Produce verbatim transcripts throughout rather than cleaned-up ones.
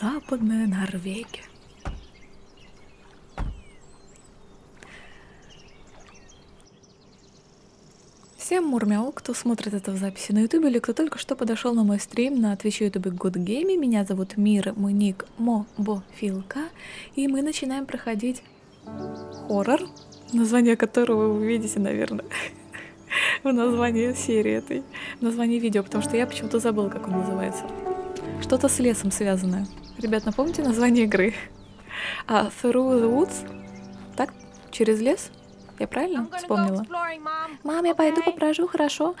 Западная Норвегия. Всем мурмяу, кто смотрит это в записи на YouTube или кто только что подошел на мой стрим на Twitch YouTube Good Gaming. Меня зовут Мира Муник Мобофилка, и мы начинаем проходить хоррор, название которого вы увидите, наверное, в названии серии этой, в названии видео, потому что я почему-то забыла, как он называется. Что-то с лесом связанное. Ребят, напомните название игры. А, Through the Woods. Так, через лес? Я правильно вспомнила? Мам, я пойду попражу, хорошо?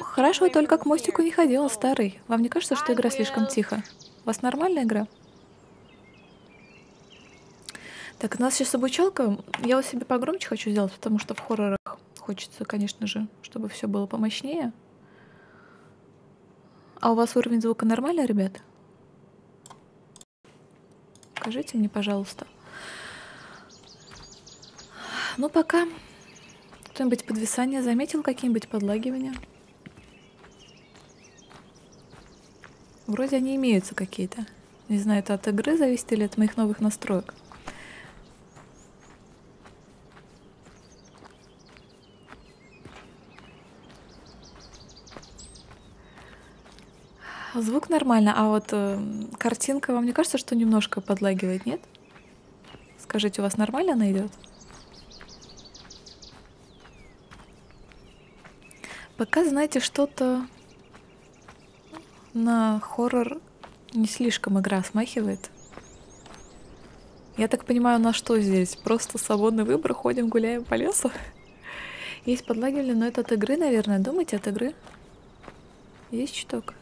Хорошо, только к мостику не ходила, старый. Вам не кажется, что игра слишком тихо? У вас нормальная игра? Так, у нас сейчас обучалка. Я вот себе погромче хочу сделать, потому что в хоррорах хочется, конечно же, чтобы все было помощнее. А у вас уровень звука нормальный, ребят? Скажите мне, пожалуйста. Ну, пока. Кто-нибудь подвисание заметил? Какие-нибудь подлагивания? Вроде они имеются какие-то. Не знаю, это от игры зависит или от моих новых настроек. Звук нормально, а вот э, картинка, вам не кажется, что немножко подлагивает, нет? Скажите, у вас нормально она идет? Пока, знаете, что-то на хоррор не слишком игра смахивает. Я так понимаю, на что здесь? Просто свободный выбор, ходим, гуляем по лесу? Есть подлагивание, но это от игры, наверное. Думаете, от игры? Есть чуток?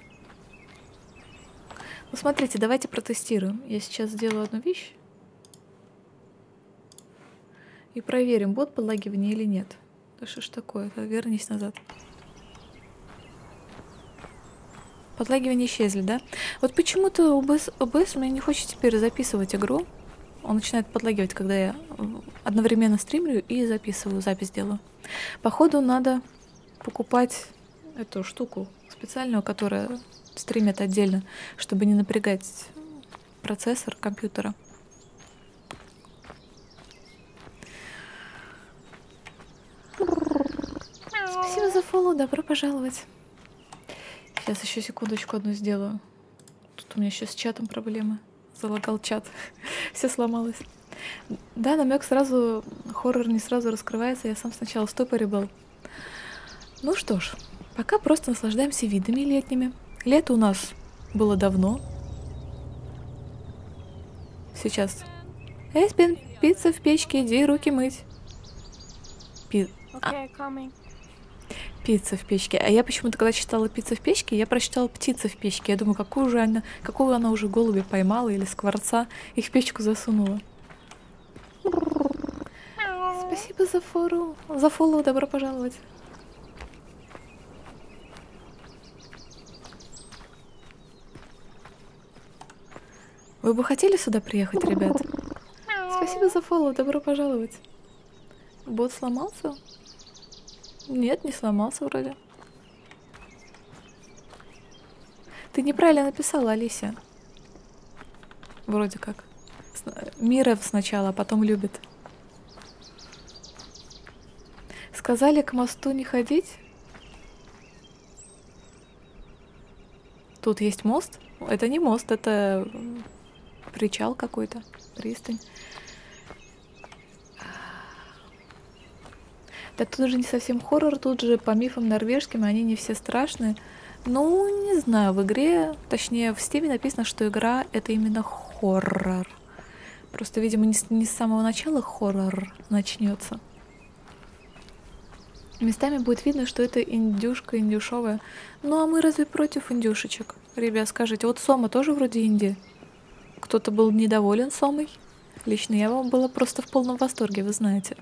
Ну, смотрите, давайте протестируем. Я сейчас сделаю одну вещь. И проверим, будет подлагивание или нет. Да что ж такое? Вернись назад. Подлагивания исчезли, да? Вот почему-то о бэ эс мне не хочет теперь записывать игру. Он начинает подлагивать, когда я одновременно стримлю и записываю, запись делаю. Походу надо покупать эту штуку специальную, которая... стримят отдельно, чтобы не напрягать процессор компьютера. Спасибо за фоллоу, добро пожаловать. Сейчас еще секундочку одну сделаю. Тут у меня еще с чатом проблемы. Залагал чат. Все сломалось. Да, намек сразу, хоррор не сразу раскрывается. Я сам сначала в ступоре был. Ну что ж, пока просто наслаждаемся видами летними. Лето у нас было давно. Сейчас. Эспен, пицца в печке, иди руки мыть. Пи... Okay, coming. Пицца в печке. А я почему-то, когда читала пицца в печке, я прочитала птица в печке. Я думаю, какую же она, какого она уже голубя поймала или скворца, их в печку засунула. Спасибо за фору. За фоллоу, добро пожаловать. Вы бы хотели сюда приехать, ребят? Спасибо за фоллоу, добро пожаловать. Бот сломался? Нет, не сломался вроде. Ты неправильно написала, Алисия. Вроде как. Мира сначала, а потом любит. Сказали к мосту не ходить? Тут есть мост? Это не мост, это... причал какой-то, пристань. Да тут же не совсем хоррор, тут же по мифам норвежским они не все страшные. Ну, не знаю, в игре, точнее в Steam написано, что игра это именно хоррор. Просто, видимо, не с, не с самого начала хоррор начнется. Местами будет видно, что это индюшка индюшовая. Ну а мы разве против индюшечек? Ребят, скажите, вот Сома тоже вроде инди. Кто-то был недоволен Сомой. Лично я вам была просто в полном восторге, вы знаете.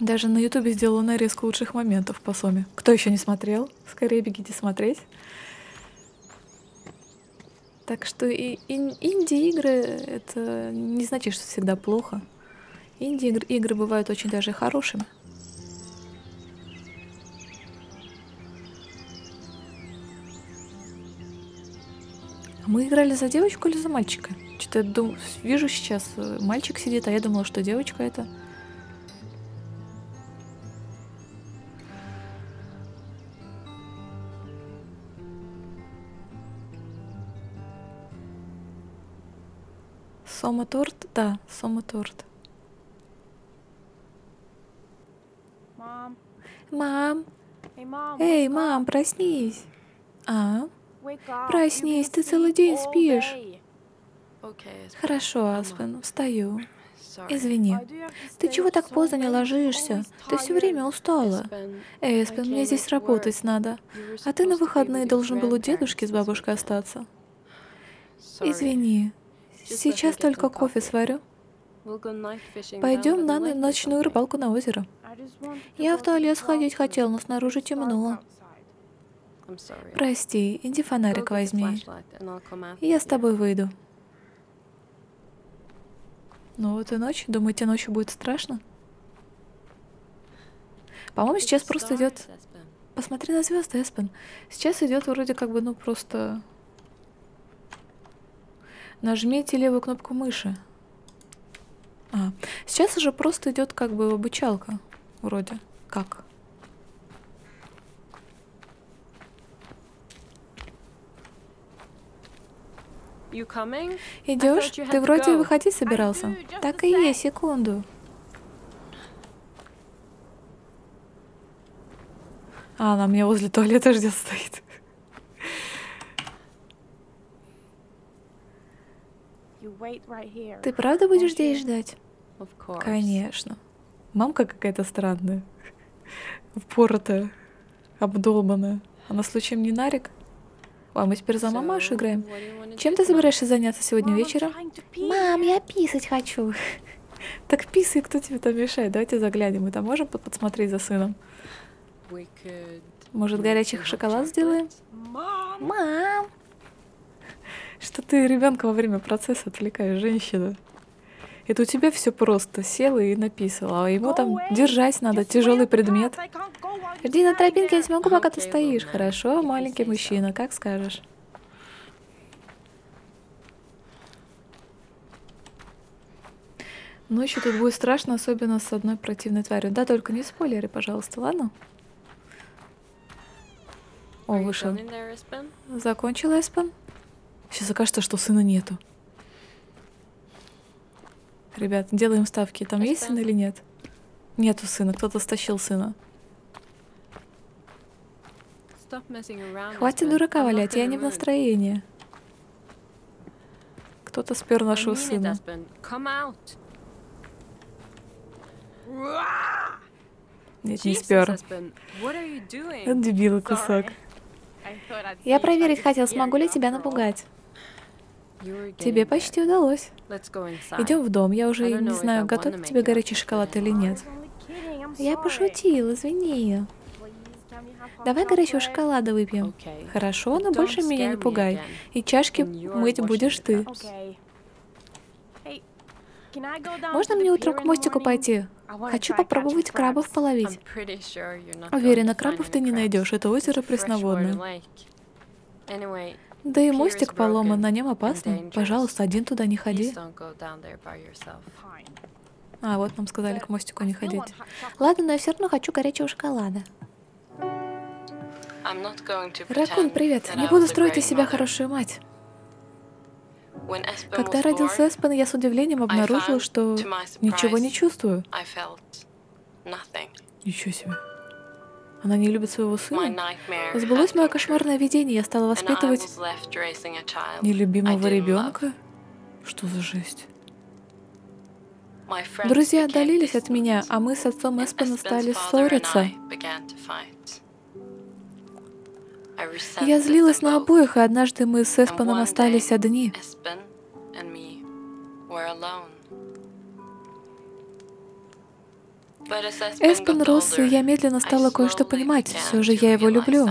Даже на ютубе сделала нарезку лучших моментов по Соме. Кто еще не смотрел, скорее бегите смотреть. Так что и ин инди-игры, это не значит, что всегда плохо. Инди-игры бывают очень даже хорошими. Мы играли за девочку или за мальчика? Что-то я дум... вижу сейчас, мальчик сидит, а я думала, что девочка это. Сома торт? Да, Сома торт. Мам. Мам. Эй, мам, проснись. А? Проснись, ты целый день спишь. Хорошо, Аспен, встаю. Извини. Ты чего так поздно не ложишься? Ты все время устала. Эй, Аспен, мне здесь работать надо. А ты на выходные должен был у дедушки с бабушкой остаться. Извини. Сейчас только кофе сварю. Пойдем на ночную рыбалку на озеро. Я в туалет сходить хотел, но снаружи темно. Прости, иди фонарик возьми. Я с тобой выйду. Ну вот и ночь. Думаете, ночью будет страшно? По-моему, сейчас просто идет... Посмотри на звезды, Эспен. Сейчас идет вроде как бы, ну просто... Нажмите левую кнопку мыши. А, сейчас уже просто идет как бы обучалка. Вроде как. Идешь? Ты вроде выходить собирался. Так и есть, секунду. А, она меня возле туалета ждет, стоит. Ты правда будешь здесь ждать? Конечно. Мамка какая-то странная. Впоротая, обдолбанная. Она случаем не нарик? А мы теперь за мамашу играем. Чем ты собираешься заняться сегодня вечером? Мам, я писать хочу. Так писай, кто тебе там мешает? Давайте заглянем. Мы там можем подсмотреть за сыном? Может, горячих шоколад сделаем? Мам! Что ты ребенка во время процесса отвлекаешь, женщина? Это у тебя все просто. Села и написала. А ему там держать надо, тяжелый предмет. Жди на тропинке, я смогу, пока ты стоишь. Хорошо, маленький мужчина, как скажешь. Ночью тут будет страшно, особенно с одной противной тварью. Да, только не спойлери, пожалуйста, ладно? О, вышел. Закончил, Эспен? Сейчас окажется, что сына нету. Ребят, делаем ставки. Там есть сын или нет? Нету сына. Кто-то стащил сына. Хватит дурака валять, я не в настроении. Кто-то спер нашего сына. Нет, не спер. Это дебилый кусок. Я проверить хотел, смогу ли тебя напугать. Тебе почти удалось. Идем в дом. Я уже не знаю, готов к тебе горячий шоколад или нет. Я пошутил, извини. Давай горячего шоколада выпьем. Хорошо, но больше меня не пугай. И чашки мыть будешь ты. Можно мне утром к мостику пойти? Хочу попробовать крабов половить. Уверена, крабов ты не найдешь. Это озеро пресноводное. Да и мостик поломан, на нем опасно. Пожалуйста, один туда не ходи. А, вот нам сказали к мостику не ходить. Ладно, но я все равно хочу горячего шоколада. Ракун, привет. Не буду строить из себя хорошую мать. Когда родился Эспен, я с удивлением обнаружила, что ничего не чувствую. Ничего себе. Она не любит своего сына. Сбылось мое кошмарное видение, я стала воспитывать нелюбимого ребенка. Что за жесть? Друзья отдалились от меня, а мы с отцом Эспена стали ссориться. Я злилась на обоих, и однажды мы с Эспеном остались одни. Эспен рос, и я медленно стала кое-что понимать. Все же я его люблю.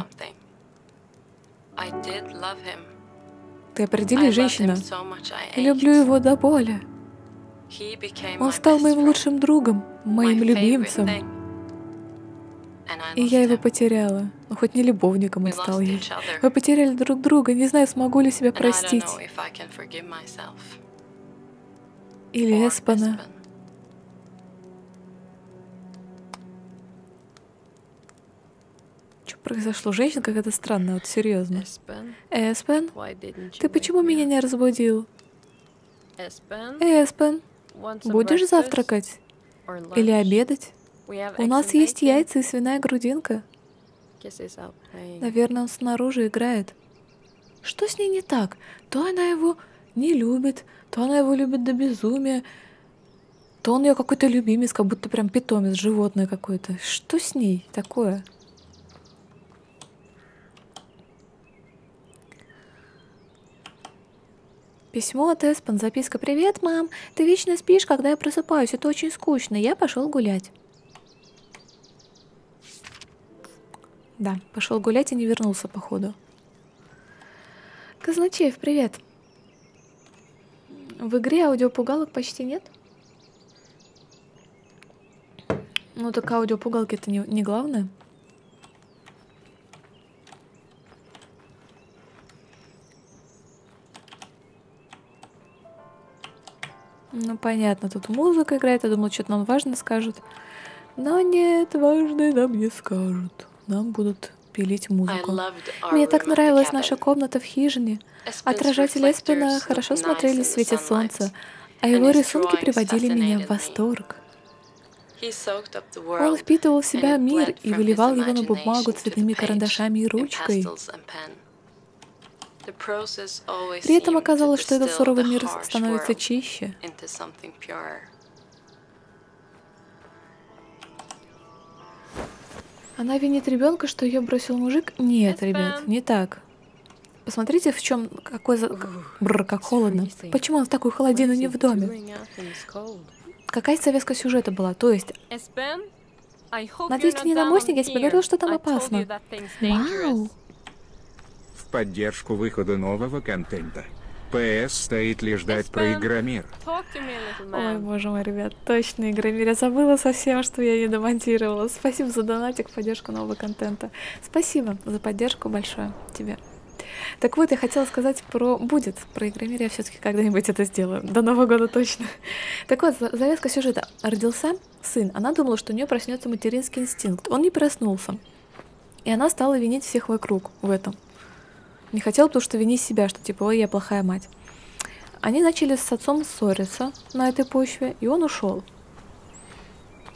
Ты определи, женщина. Люблю его до боли. Он стал моим лучшим другом, моим любимцем. И я его потеряла. Но хоть не любовником он стал ей. Мы потеряли друг друга, не знаю, смогу ли себя простить. Или Эспена. Что произошло? Женщина какая-то странная, вот серьезно. Эспен, ты почему меня не разбудил? Эспен, будешь завтракать? Или обедать? У нас есть яйца и свиная грудинка. Наверное, он снаружи играет. Что с ней не так? То она его не любит, то она его любит до безумия, то он ее какой-то любимец, как будто прям питомец, животное какое-то. Что с ней такое? Письмо от Эспен, записка. Привет, мам. Ты вечно спишь, когда я просыпаюсь. Это очень скучно. Я пошел гулять. Да, пошел гулять и не вернулся, походу. Казначеев, привет. В игре аудиопугалок почти нет. Ну так аудиопугалки-то не, не главное. Ну, понятно, тут музыка играет, я думала, что-то нам важно скажут. Но нет, важное нам не скажут. Нам будут пилить музыку. Мне так нравилась наша комната в хижине. Отражатели Эспена хорошо смотрели в свете солнца, а его рисунки приводили меня в восторг. Он впитывал в себя мир и выливал его на бумагу цветными карандашами и ручкой. При этом оказалось, что этот суровый мир становится чище. Она винит ребенка, что ее бросил мужик? Нет, ребят, не так. Посмотрите, в чем какой за... Бррр, как холодно. Почему он в такую холодину не в доме? Какая завязка сюжета была? То есть... Надеюсь, ты не намостник, я тебе говорил, что там опасно. Вау! Поддержку выхода нового контента. ПС стоит ли ждать про Игромир? Ой, боже мой, ребят, точно Игромир. Я забыла совсем, что я не демонтировала. Спасибо за донатик, поддержку нового контента. Спасибо за поддержку большое тебе. Так вот, я хотела сказать про... Будет про Игромир, я все-таки когда-нибудь это сделаю. До Нового года точно. Так вот, завязка сюжета. Родился сын. Она думала, что у нее проснется материнский инстинкт. Он не проснулся. И она стала винить всех вокруг в этом. Не хотела, потому что вини себя, что типа, ой, я плохая мать. Они начали с отцом ссориться на этой почве, и он ушел.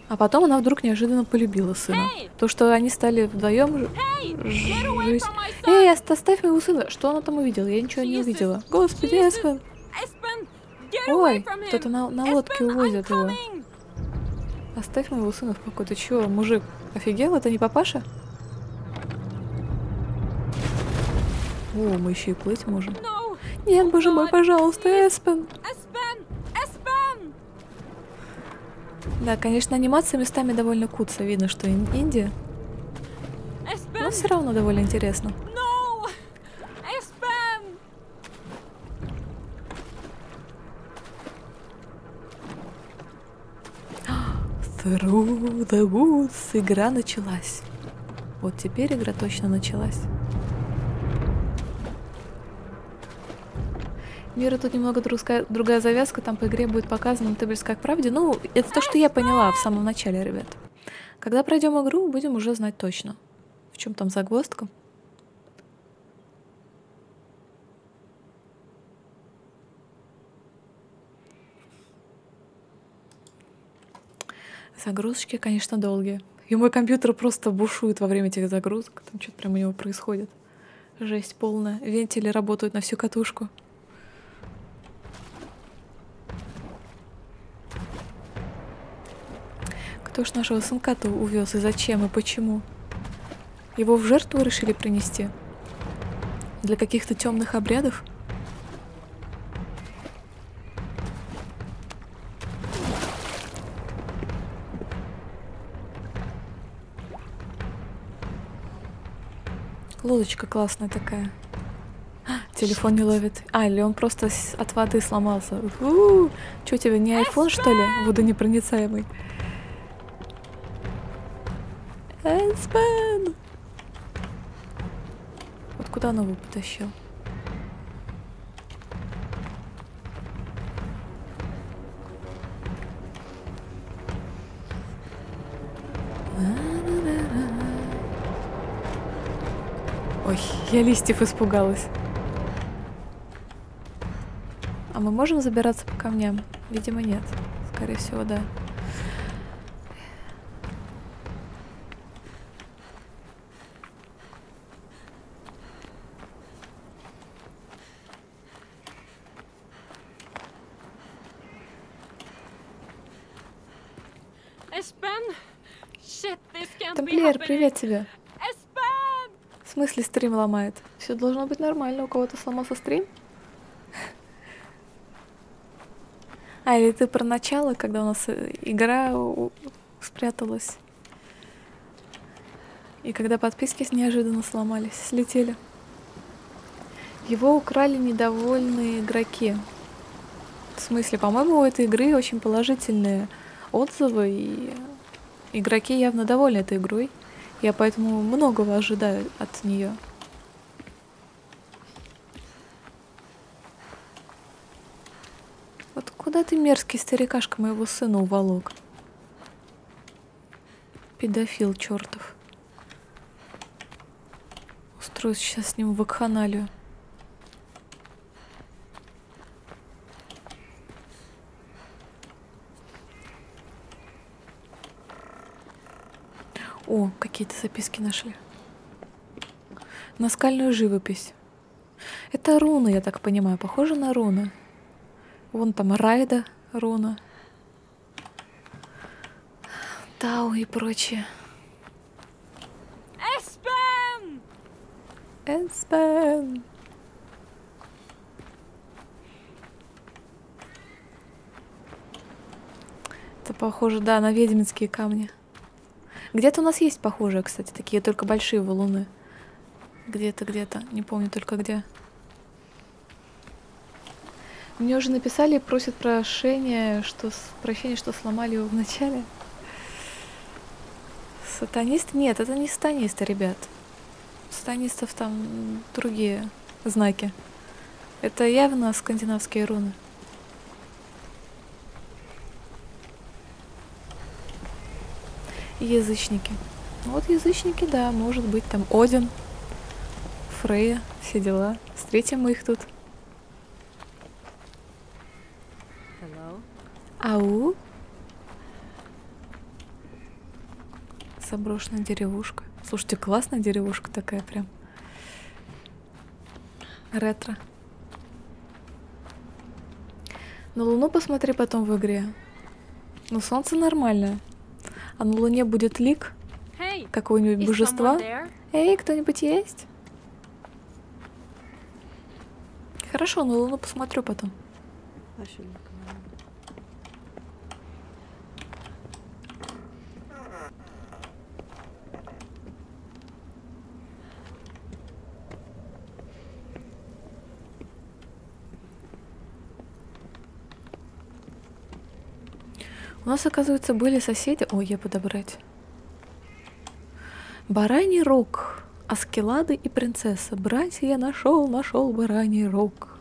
А потом она вдруг неожиданно полюбила сына. То, что они стали вдвоем жить. Эй, оставь моего сына. Что она там увидела? Я ничего не увидела. Господи, Эспен. Ой, кто-то на, на лодке увозит его. Оставь моего сына в покое. Ты чего, мужик? Офигел? Это не папаша? О, мы еще и плыть можем. No. Нет, oh, боже мой, пожалуйста, Эспен. Эспен! Эспен! Да, конечно, анимация местами довольно куца. Видно, что ин Индия. Эспен! Но все равно довольно интересно. No. Эспен! Through the Woods. Игра началась. Вот теперь игра точно началась. Мира, тут немного другая, другая завязка, там по игре будет показано, ты близка к правде. Ну, это то, что я поняла в самом начале, ребят. Когда пройдем игру, будем уже знать точно, в чем там загвоздка. Загрузочки, конечно, долгие. И мой компьютер просто бушует во время этих загрузок. Там что-то прям у него происходит. Жесть полная. Вентили работают на всю катушку. Кто ж нашего сынка-то увез и зачем и почему? Его в жертву решили принести? Для каких-то темных обрядов? Лодочка классная такая. А, телефон не ловит. А, или он просто от воды сломался. У-у-у. Че у тебя, не айфон, что ли? Водонепроницаемый. Aspen! Вот куда он его потащил? Ой, я листьев испугалась. А мы можем забираться по камням? Видимо, нет. Скорее всего, да. Тамплиер, привет тебе. В смысле стрим ломает? Все должно быть нормально, у кого-то сломался стрим? А, или ты про начало, когда у нас игра спряталась. И когда подписки неожиданно сломались, слетели. Его украли недовольные игроки. В смысле, по-моему, у этой игры очень положительные отзывы, и игроки явно довольны этой игрой. Я поэтому многого ожидаю от нее. Вот куда ты, мерзкий старикашка, моего сына уволок? Педофил чертов. Устрою сейчас с ним вакханалию. О, какие-то записки нашли. Наскальную живопись. Это руны, я так понимаю. Похоже на руны. Вон там Райда руна. Тау и прочее. Эспен! Эспен! Это похоже, да, на ведьминские камни. Где-то у нас есть похожие, кстати, такие, только большие валуны. Где-то, где-то, не помню только где. Мне уже написали и просят прощения, что, прощения, что сломали его в начале. Сатанист? Нет, это не сатанисты, ребят. Сатанистов там другие знаки. Это явно скандинавские руны. Язычники. Вот язычники, да, может быть, там Один, Фрея, все дела. Встретим мы их тут. Hello. Ау. Заброшенная деревушка. Слушайте, классная деревушка такая прям. Ретро. На луну посмотри потом в игре. Но солнце нормальное. А на луне будет лик какого-нибудь божества. Эй, кто-нибудь есть? Хорошо, на луну посмотрю потом. У нас, оказывается, были соседи... Ой, я подобрать. Бараний рог. Аскелады и принцесса. Братья, нашел, нашел бараний рог.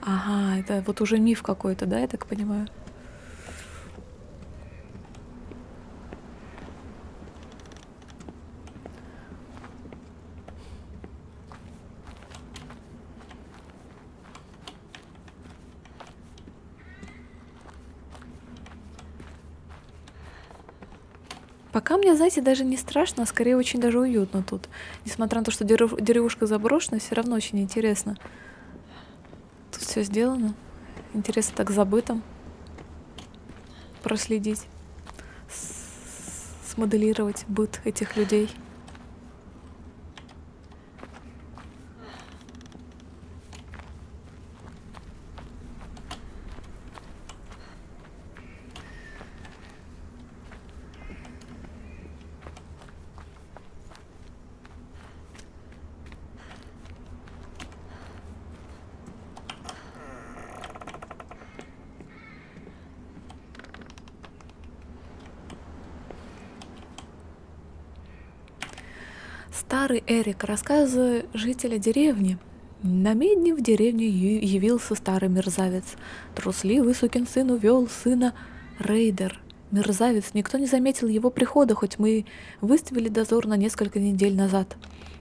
Ага, это вот уже миф какой-то, да, я так понимаю? Пока мне, знаете, даже не страшно, а скорее очень даже уютно тут. Несмотря на то, что деревушка заброшена, все равно очень интересно. Тут все сделано. Интересно так забытым проследить, смоделировать быт этих людей. Старый Эрик, рассказы жителя деревни. На медне в деревню явился старый мерзавец. Трусливый сукин сын увел сына рейдер. Мерзавец, никто не заметил его прихода, хоть мы выставили дозор на несколько недель назад.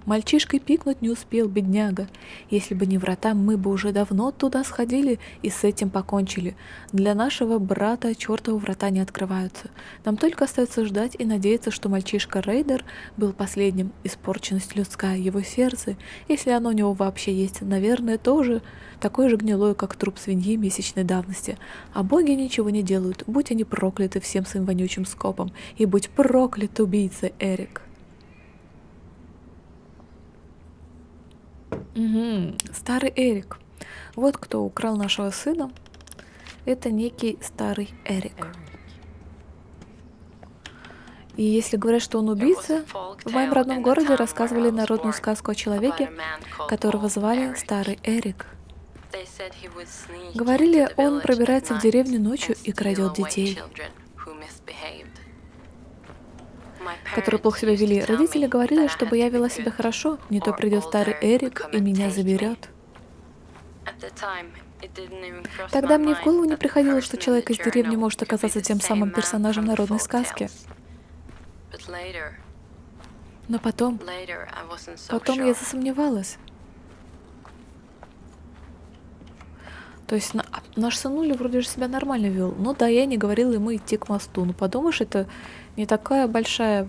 Мальчишкой пикнуть не успел, бедняга. Если бы не врата, мы бы уже давно туда сходили и с этим покончили. Для нашего брата чертовы врата не открываются. Нам только остается ждать и надеяться, что мальчишка-рейдер был последним. Испорченность людская, его сердце, если оно у него вообще есть, наверное, тоже такое же гнилое, как труп свиньи месячной давности. А боги ничего не делают, будь они прокляты всем своим вонючим скопом. И будь проклят, убийца Эрик. Угу. Старый Эрик. Вот кто украл нашего сына. Это некий старый Эрик. И если говорят, что он убийца, в моем родном городе рассказывали народную сказку о человеке, которого звали Старый Эрик. Говорили, он пробирается в деревню ночью и крадет детей, которые плохо себя вели. Родители говорили, чтобы я вела себя хорошо, не то придет старый Эрик и меня заберет. Тогда мне в голову не приходило, что человек из деревни может оказаться тем самым персонажем народной сказки. Но потом, потом я засомневалась. То есть на, наш сынуля вроде же себя нормально вел. Ну да, я не говорила ему идти к мосту. Ну подумаешь, это не такая большая,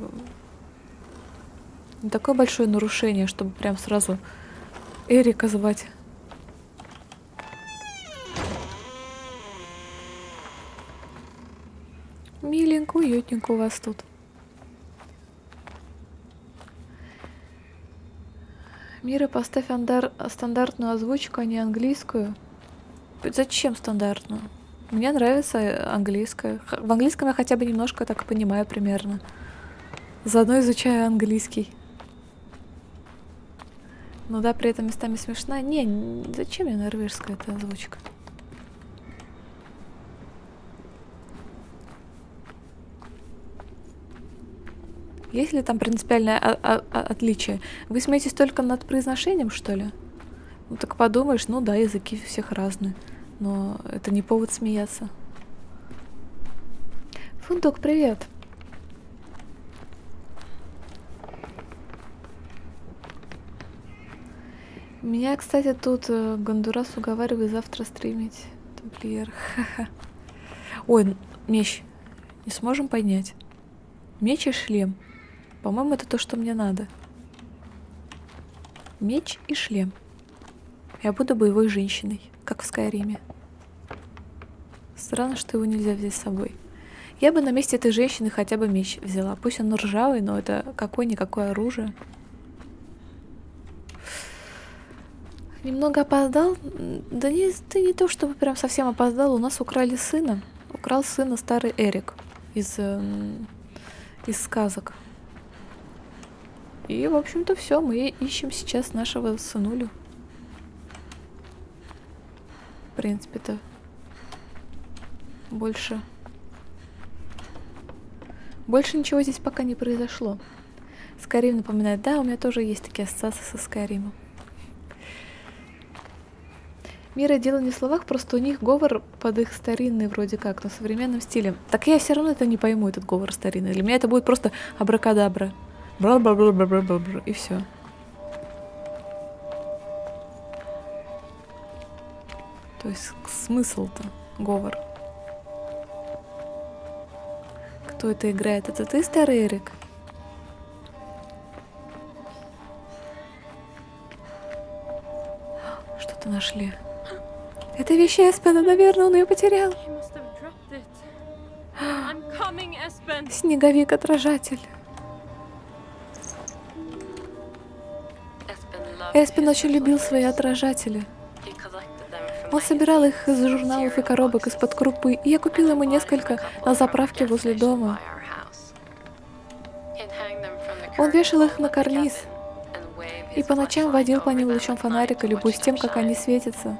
не такое большое нарушение, чтобы прям сразу Эрика звать. Миленько, уютненько у вас тут. Мира, поставь андар, стандартную озвучку, а не английскую. Зачем стандартную? Мне нравится английское. В английском я хотя бы немножко так понимаю примерно. Заодно изучаю английский. Ну да, при этом местами смешно. Не, зачем мне норвежская эта озвучка? Есть ли там принципиальное отличие? Вы смеетесь только над произношением, что ли? Ну так подумаешь, ну да, языки всех разные. Но это не повод смеяться. Фундук, привет. Меня, кстати, тут э, Гондурас уговаривает завтра стримить. Тамплиер. Ой, меч. Не сможем поднять. Меч и шлем. По-моему, это то, что мне надо. Меч и шлем. Я буду боевой женщиной, как в Скайриме. Странно, что его нельзя взять с собой. Я бы на месте этой женщины хотя бы меч взяла. Пусть он ржавый, но это какое-никакое оружие. Немного опоздал? Да не, ты не то, чтобы прям совсем опоздал. У нас украли сына. Украл сына старый Эрик из, из сказок. И, в общем-то, все. Мы ищем сейчас нашего сынулю. В принципе-то больше больше ничего здесь пока не произошло. Скайрим напоминает, да, у меня тоже есть такие ассоциации со Скайримом. Мира, дело не в словах, просто у них говор под их старинный вроде как, но современным стилем. Так я все равно это не пойму, этот говор старинный. Для меня это будет просто абракадабра, бла-бла-бла-бла-бла-бла-бла, и все. То есть смысл-то, говор. Кто это играет? Это ты, старый Эрик? Что-то нашли. Это вещь Аспена, наверное, он ее потерял. Снеговик-отражатель. Аспен очень любил свои отражатели. Он собирал их из журналов и коробок из-под крупы, и я купила ему несколько на заправке возле дома. Он вешал их на карниз и по ночам водил по ним лучом фонарика, любуясь тем, как они светятся.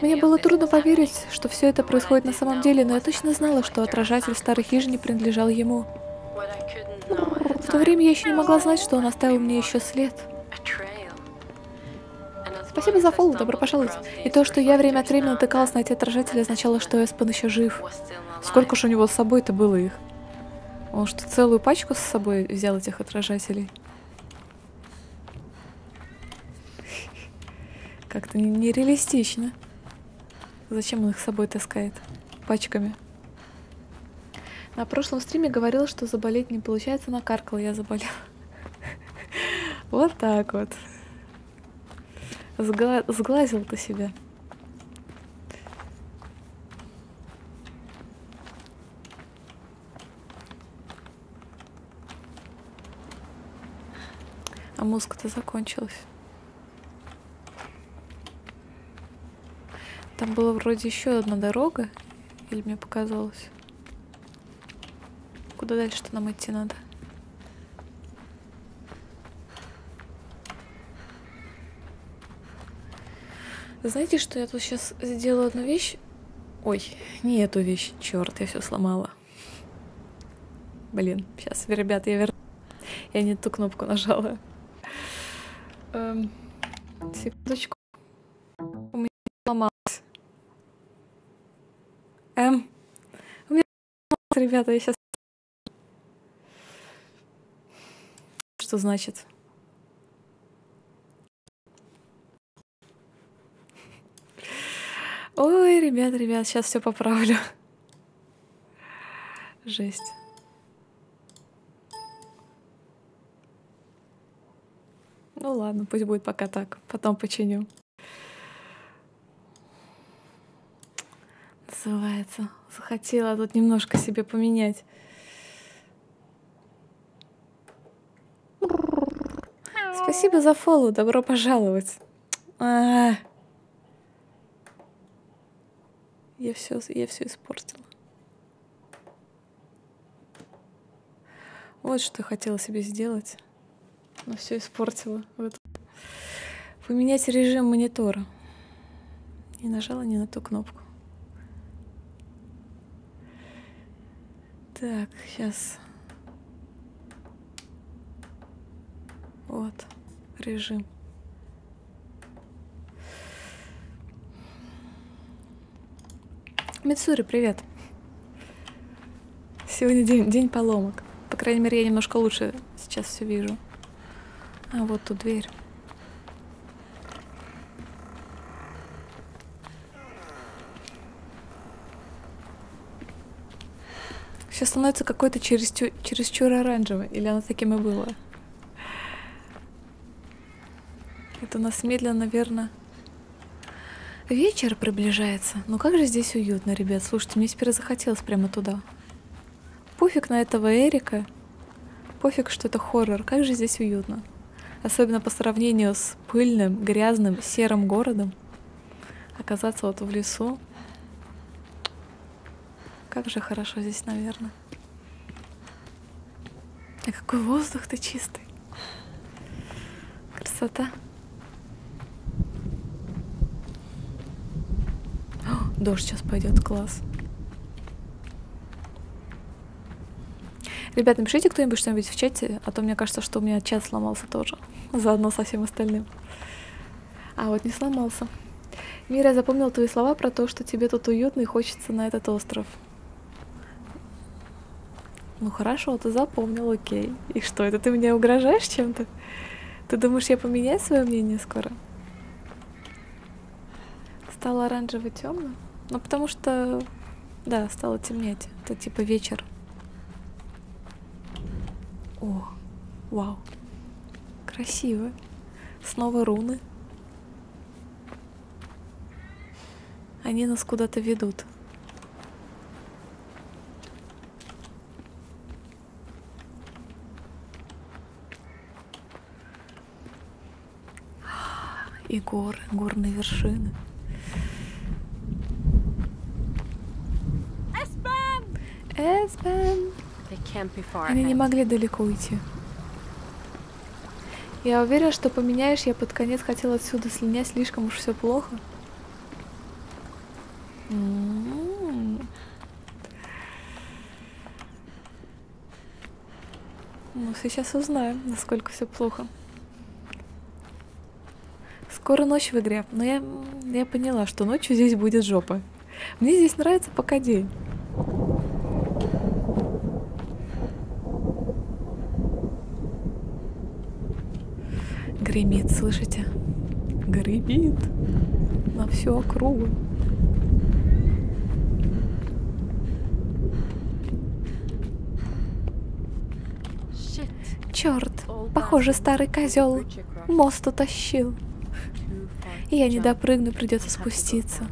Мне было трудно поверить, что все это происходит на самом деле, но я точно знала, что отражатель старой хижины принадлежал ему. В то время я еще не могла знать, что он оставил мне еще след. Спасибо за фоллоу, добро пожаловать. И то, что я время от времени натыкалась на эти отражатели, означало, что Aspen еще жив. Сколько же у него с собой-то было их? Он что, целую пачку с собой взял этих отражателей? Как-то нереалистично. Зачем он их с собой таскает? Пачками. На прошлом стриме говорил, что заболеть не получается, накаркала, я заболела. Вот так вот. Сглазил ты себя. А музыка-то закончилась. Там была вроде еще одна дорога, или мне показалось? Куда дальше-то нам идти надо? Знаете, что я тут сейчас сделаю одну вещь? Ой, не эту вещь, черт, я все сломала. Блин, сейчас, ребят, я верну. Я не ту кнопку нажала. Эм, секундочку. У меня сломалось. Эм, у меня сломалось, ребята, я сейчас... Что значит? Ой, ребят, ребят, сейчас все поправлю. Жесть. Ну ладно, пусть будет пока так. Потом починю. Называется. Захотела тут немножко себе поменять. Спасибо за фоллоу, добро пожаловать. А-а-а. Я все, я все испортила. Вот что хотела себе сделать, но все испортила. Вот. Поменять режим монитора. Не нажала не на ту кнопку. Так, сейчас. Вот. Режим. Мицури, привет. Сегодня день, день поломок. По крайней мере, я немножко лучше сейчас все вижу. А вот тут дверь. Сейчас становится какой-то чересчур, чересчур оранжевый. Или она таким и была? Это у нас медленно, наверное. Вечер приближается. Ну как же здесь уютно, ребят. Слушайте, мне теперь захотелось прямо туда. Пофиг на этого Эрика. Пофиг, что это хоррор. Как же здесь уютно. Особенно по сравнению с пыльным, грязным, серым городом. Оказаться вот в лесу. Как же хорошо здесь, наверное. А какой воздух-то чистый. Красота. Дождь сейчас пойдет, класс. Ребят, напишите кто-нибудь что-нибудь в чате, а то мне кажется, что у меня чат сломался тоже. Заодно со всем остальным. А вот не сломался. Мира, я запомнила твои слова про то, что тебе тут уютно и хочется на этот остров. Ну хорошо, ты запомнил, окей. И что, это ты мне угрожаешь чем-то? Ты думаешь, я поменяю свое мнение скоро? Стало оранжево-темно. Ну, потому что, да, стало темнеть. Это типа вечер. О, вау. Красиво. Снова руны. Они нас куда-то ведут. И горы, горные вершины. Aspen. Они не могли далеко уйти. Я уверена, что поменяешь, я под конец хотела отсюда слинять, слишком уж все плохо. М-м-м. Ну, сейчас узнаем, насколько все плохо. Скоро ночь в игре, но я, я поняла, что ночью здесь будет жопа. Мне здесь нравится пока день. Гремит, слышите? Гремит на всю округу. Черт, похоже, старый козел мост утащил. Я не допрыгну, придется спуститься.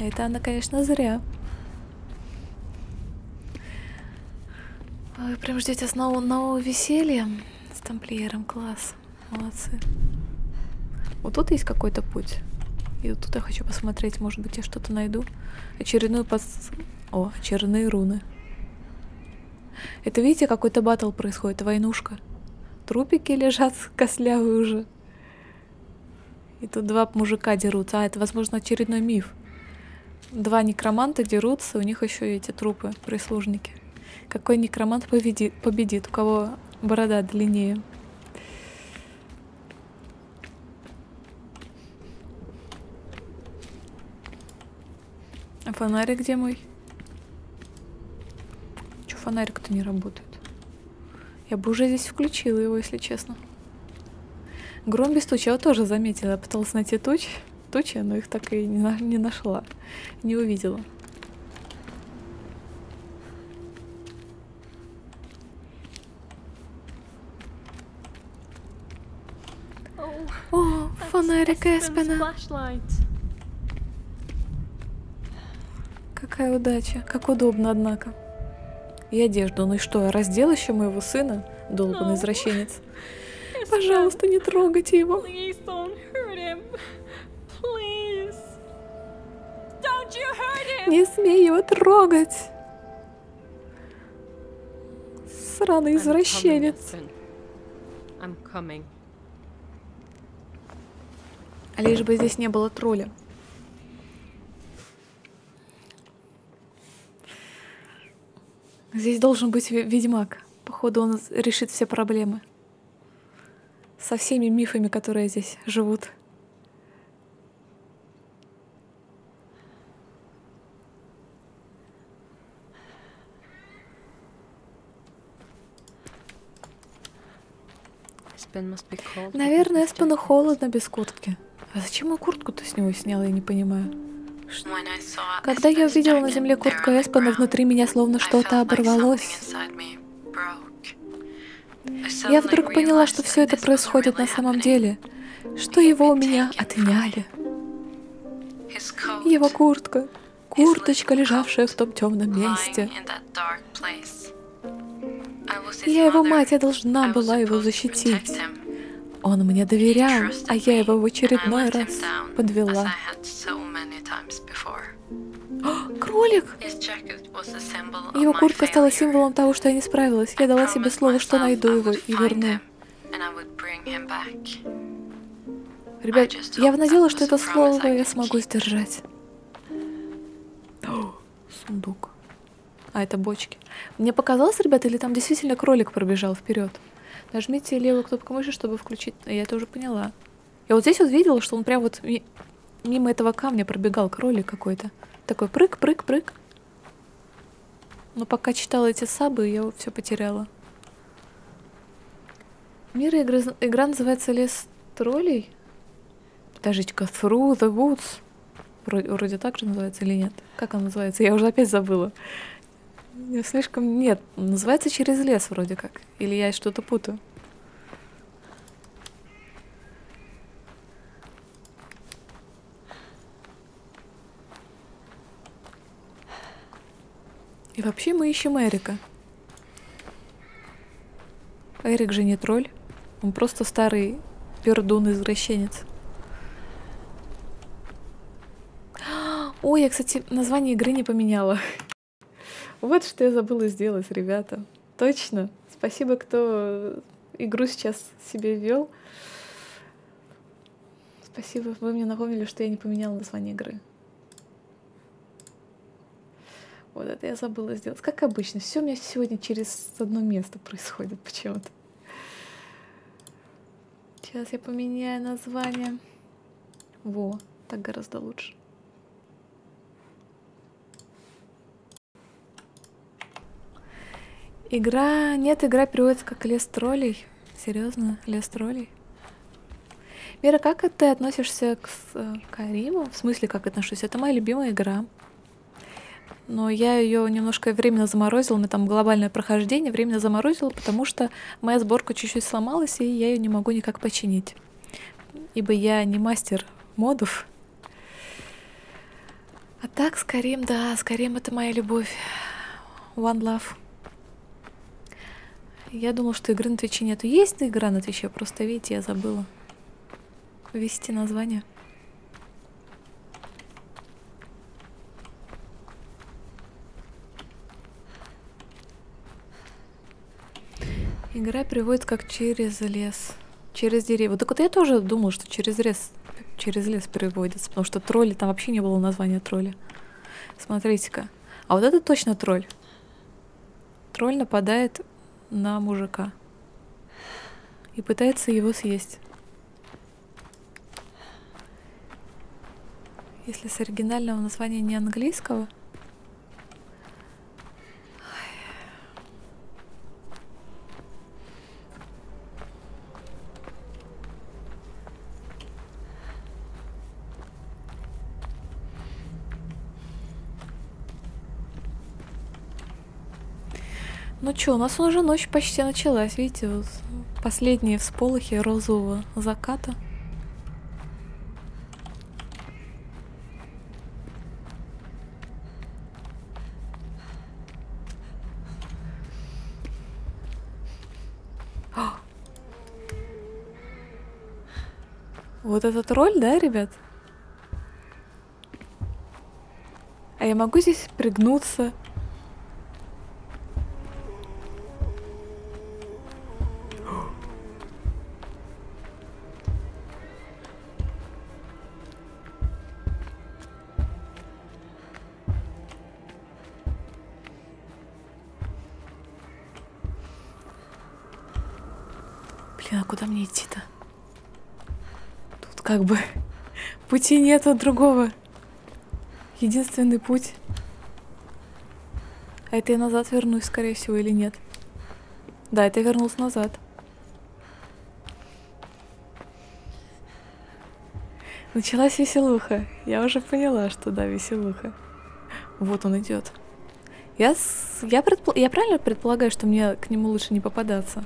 Это она, конечно, зря. Вы прям ждете снова нового веселья с тамплиером. Класс. Молодцы. Вот тут есть какой-то путь. И вот тут я хочу посмотреть, может быть, я что-то найду. Очередную под... О, очередные руны. Это, видите, какой-то батл происходит, войнушка. Трупики лежат костлявые уже. И тут два мужика дерутся. А, это, возможно, очередной миф. Два некроманта дерутся, у них еще эти трупы, прислужники. Какой некромант победит, победит? У кого борода длиннее? А фонарик где мой? Фонарик-то не работает. Я бы уже здесь включила его, если честно. Гром без тучи я тоже заметила. Я пыталась найти туч, тучи, но их так и не, на, не нашла. Не увидела. Oh, О, фонарик Эспена. Какая удача. Как удобно, однако. И одежду. Ну и что, раздел еще моего сына? Долбанный извращенец. Пожалуйста, не трогайте его. Не смей его трогать. Сраный извращенец. А лишь бы здесь не было тролля. Здесь должен быть ведьмак. Походу, он решит все проблемы. Со всеми мифами, которые здесь живут. Наверное, Эспену холодно без куртки. А зачем я куртку-то с него сняла, я не понимаю. Когда я увидела на земле куртку Эспена, внутри меня словно что-то оборвалось. Я вдруг поняла, что все это происходит на самом деле, что его у меня отняли. Его куртка, курточка, лежавшая в том темном месте. Я его мать, я должна была его защитить. Он мне доверял, а я его в очередной раз подвела. О, кролик! Его куртка стала символом того, что я не справилась. Я дала себе слово, что найду его и верну. Ребят, я надеялась, что это слово я смогу сдержать. О, сундук. А, это бочки. Мне показалось, ребята, или там действительно кролик пробежал вперед? Нажмите левую кнопку мыши, чтобы включить... Я тоже поняла. Я вот здесь вот видела, что он прям вот... Мимо этого камня пробегал кролик какой-то. Такой прыг-прыг-прыг. Но пока читала эти сабы, я все потеряла. Мира игры... игра называется «Лес троллей». Подождите-ка, Through the Woods. Вроде, вроде так же называется или нет? Как она называется? Я уже опять забыла. Я слишком... Нет, называется «Через лес» вроде как. Или я что-то путаю. И вообще мы ищем Эрика. Эрик же не тролль. Он просто старый пердун-извращенец. Ой, я, кстати, название игры не поменяла. Вот что я забыла сделать, ребята. Точно. Спасибо, кто игру сейчас себе ввел. Спасибо, вы мне напомнили, что я не поменяла название игры. Вот это я забыла сделать. Как обычно, все у меня сегодня через одно место происходит почему-то. Сейчас я поменяю название. Во, так гораздо лучше. Игра... Нет, игра переводится как «Лес троллей». Серьезно? «Лес троллей»? Вера, как ты относишься к Кариму? В смысле, как отношусь? Это моя любимая игра. Но я ее немножко временно заморозила. У меня там глобальное прохождение. Временно заморозила, потому что моя сборка чуть-чуть сломалась, и я ее не могу никак починить. Ибо я не мастер модов. А так, с Карим, да, с Карим это моя любовь. One love. Я думала, что игры на Твиче нету. Есть игра на Твиче, просто, видите, я забыла ввести название. Игра переводится как «через лес». Через деревья. Так вот я тоже думала, что через лес, через лес переводится, потому что тролли, там вообще не было названия тролля. Смотрите-ка. А вот это точно тролль. Тролль нападает на мужика и пытается его съесть. Если с оригинального названия не английского. Ну чё, у нас уже ночь почти началась, видите, вот последние всполохи розового заката. О! Вот этот тролль, да, ребят? А я могу здесь пригнуться? Как бы пути нету другого. Единственный путь. А это я назад вернусь, скорее всего, или нет? Да, это я вернулась назад. Началась веселуха. Я уже поняла, что да, веселуха. Вот он идет. Я, с... я, предпл... я правильно предполагаю, что мне к нему лучше не попадаться?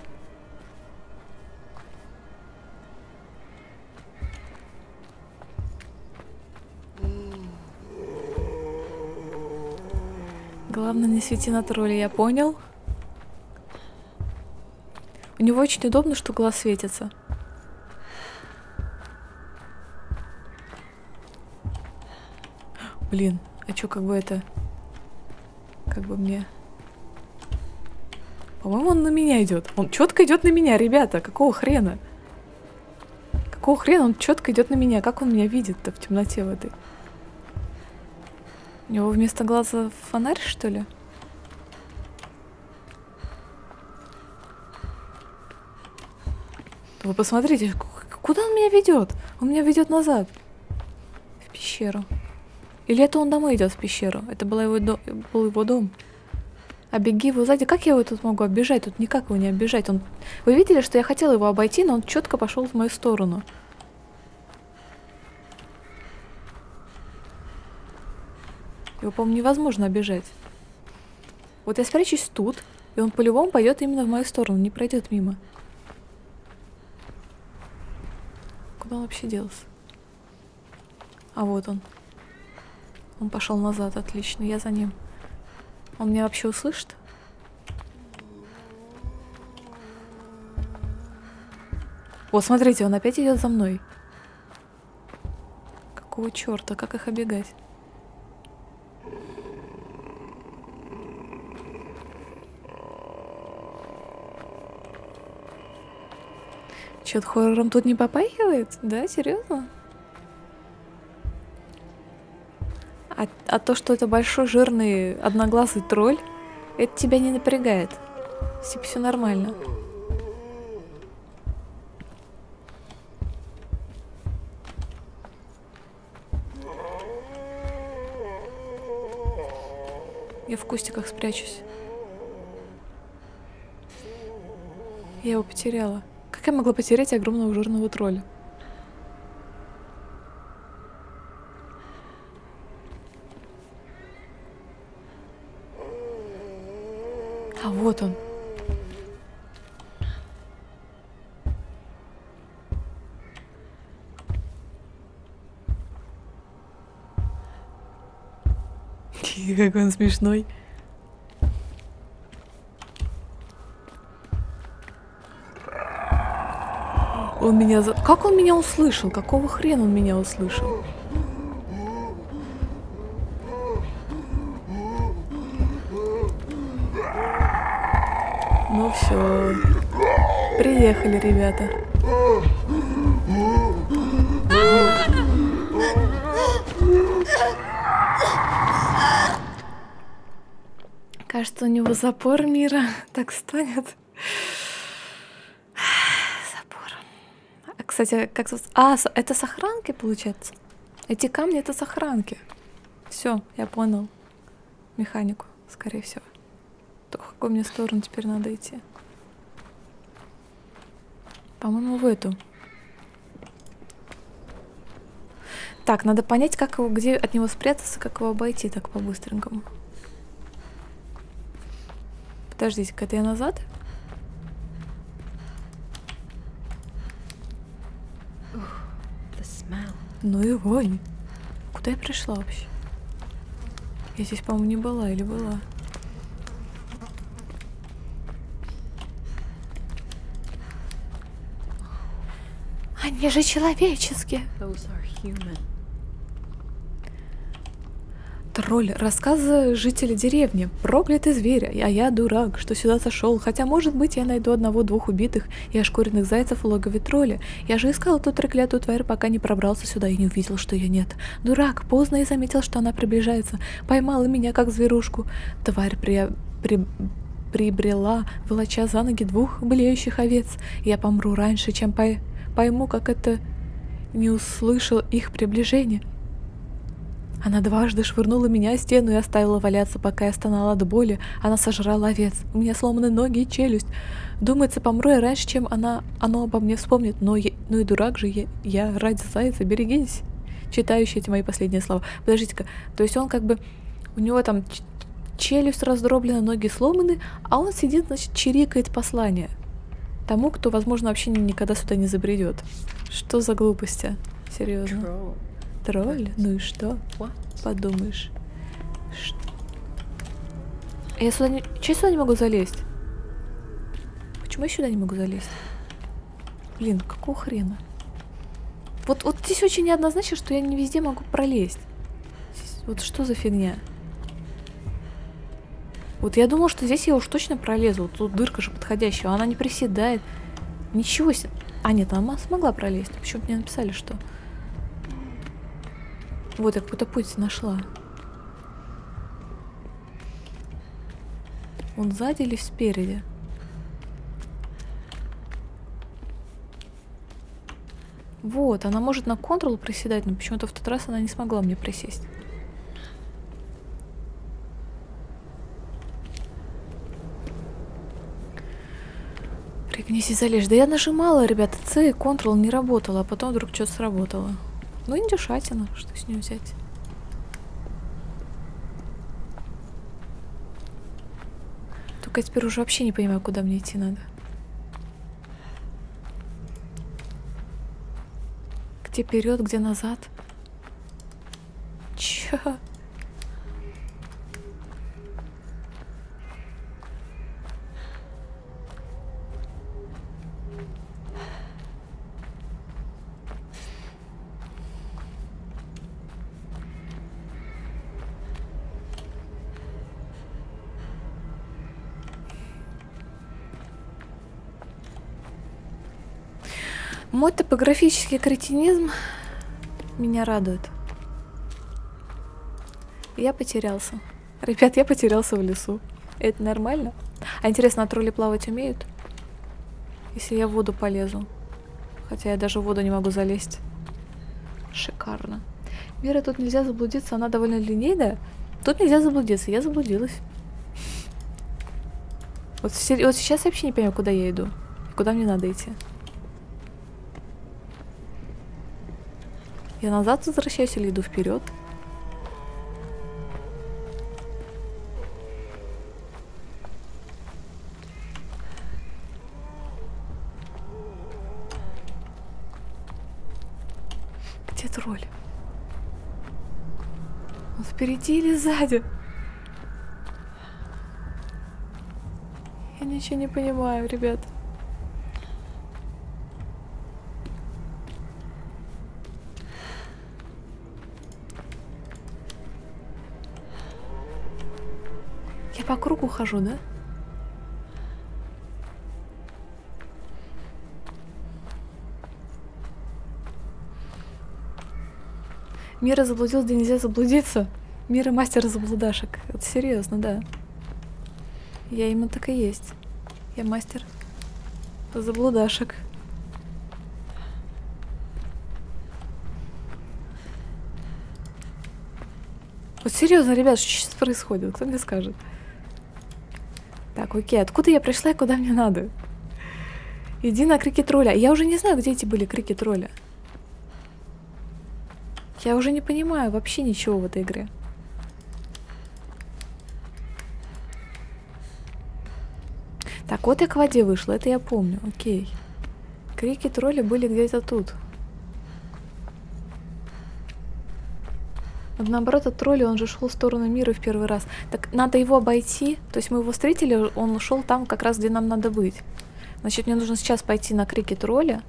Главное, не свети на тролля, я понял. У него очень удобно, что глаз светится. Блин, а чё, как бы это... Как бы мне... По-моему, он на меня идет. Он четко идет на меня, ребята. Какого хрена? Какого хрена он четко идет на меня? Как он меня видит-то в темноте в этой? У него вместо глаза фонарь, что ли? Вы посмотрите, куда он меня ведет? Он меня ведет назад. В пещеру. Или это он домой идет в пещеру? Это был его, до... был его дом. А беги его сзади. Как я его тут могу оббежать? Тут никак его не оббежать. Он... Вы видели, что я хотела его обойти, но он четко пошел в мою сторону. Его, по-моему, невозможно обижать. Вот я спрячусь тут, и он по-любому пойдет именно в мою сторону, не пройдет мимо. Куда он вообще делся? А вот он. Он пошел назад, отлично, я за ним. Он меня вообще услышит? Вот, смотрите, он опять идет за мной. Какого черта, как их оббегать? Чё-то хоррором тут не попахивает? Да, серьезно? А, а то, что это большой, жирный, одноглазый тролль, это тебя не напрягает. Все, все нормально. Я в кустиках спрячусь. Я его потеряла. Как я могла потерять огромного жирного тролля? А вот он. Какой он смешной. Он меня... За... Как он меня услышал? Какого хрена он меня услышал? Ну все. Приехали, ребята. Кажется, у него запор мира так станет. Запор. А, кстати, как... А, это сохранки, получается? Эти камни — это сохранки. Все, я понял. Механику, скорее всего. То, в какую мне сторону теперь надо идти? По-моему, в эту. Так, надо понять, как его, где от него спрятаться, как его обойти так по-быстренькому. Подождите-ка, это я назад? Oh, ну и вонь. Куда я пришла вообще? Я здесь, по-моему, не была или была? Они же человеческие. Тролль, рассказы жителей деревни. Проклятый зверь, а я дурак, что сюда сошел. Хотя, может быть, я найду одного-двух убитых и ошкуренных зайцев в логове тролля. Я же искал эту треклятую тварь, пока не пробрался сюда и не увидел, что ее нет. Дурак, поздно и заметил, что она приближается. Поймала меня, как зверушку. Тварь при... при... прибрела, волоча за ноги двух блеющих овец. Я помру раньше, чем по... пойму, как это... не услышал их приближение. Она дважды швырнула меня в стену и оставила валяться, пока я стонала от боли. Она сожрала овец. У меня сломаны ноги и челюсть. Думается, помру я раньше, чем она, оно обо мне вспомнит. Но я, ну и дурак же я, я ради зайца, берегись. Читающие эти мои последние слова. Подождите-ка. То есть он как бы... У него там челюсть раздроблена, ноги сломаны, а он сидит, значит, чирикает послание тому, кто, возможно, вообще никогда сюда не забредет. Что за глупости? Серьезно. Тролль? Ну и что? Подумаешь. Ш... Я сюда не... Че я сюда не могу залезть? Почему я сюда не могу залезть? Блин, какого хрена? Вот, вот здесь очень неоднозначно, что я не везде могу пролезть. Здесь... Вот что за фигня? Вот я думала, что здесь я уж точно пролезу. Вот тут дырка же подходящая. Она не приседает. Ничего себе. А нет, она смогла пролезть. Почему мне написали, что... Вот, я какой-то путь нашла. Он сзади или спереди? Вот, она может на контрол приседать, но почему-то в тот раз она не смогла мне присесть. Пригнись и залезь. Да я нажимала, ребята, C, контрол не работала, а потом вдруг что-то сработало. Ну, индюшатина, что с ней взять? Только я теперь уже вообще не понимаю, куда мне идти надо. Где вперед, где назад? Че? Мой топографический кретинизм меня радует. Я потерялся. Ребят, я потерялся в лесу. Это нормально? А интересно, а тролли плавать умеют? Если я в воду полезу. Хотя я даже в воду не могу залезть. Шикарно. Мира, тут нельзя заблудиться, она довольно линейная. Тут нельзя заблудиться, я заблудилась. Вот, все, вот сейчас я вообще не понимаю, куда я иду. И куда мне надо идти. Я назад возвращаюсь или иду вперед? Где тролль? Он впереди или сзади? Я ничего не понимаю, ребят. Я по кругу хожу, да? Мира заблудилась, да нельзя заблудиться. Мира мастер заблудашек. Это серьезно, да. Я ему так и есть. Я мастер заблудашек. Вот серьезно, ребят, что сейчас происходит? Кто мне скажет? Так, окей, откуда я пришла и куда мне надо? Иди на крики тролля. Я уже не знаю, где эти были крики тролля. Я уже не понимаю вообще ничего в этой игре. Так, вот я к воде вышла, это я помню, окей. Крики тролля были где-то тут. Вот наоборот, от тролля он же шел в сторону мира в первый раз. Так, надо его обойти, то есть мы его встретили, он шел там как раз, где нам надо быть. Значит, мне нужно сейчас пойти на крики тролля,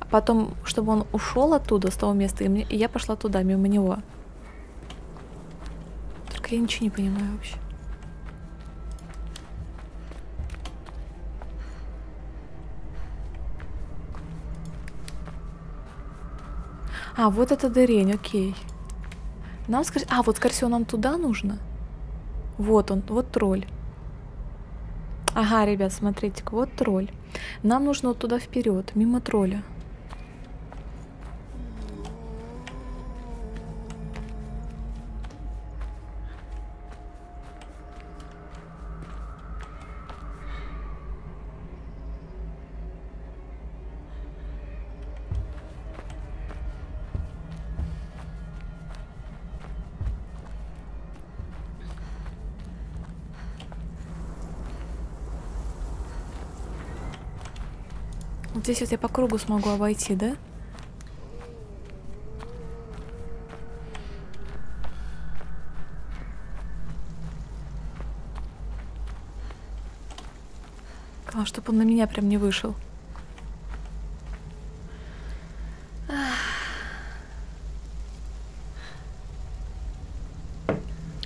а потом, чтобы он ушел оттуда, с того места, и, мне, и я пошла туда, мимо него. Только я ничего не понимаю вообще. А, вот это дырень, окей. Нам скорее... А, вот, скорее всего, нам туда нужно. Вот он, вот тролль. Ага, ребят, смотрите, вот тролль. Нам нужно вот туда вперед, мимо тролля. Здесь вот я по кругу смогу обойти, да? Главное, чтобы он на меня прям не вышел.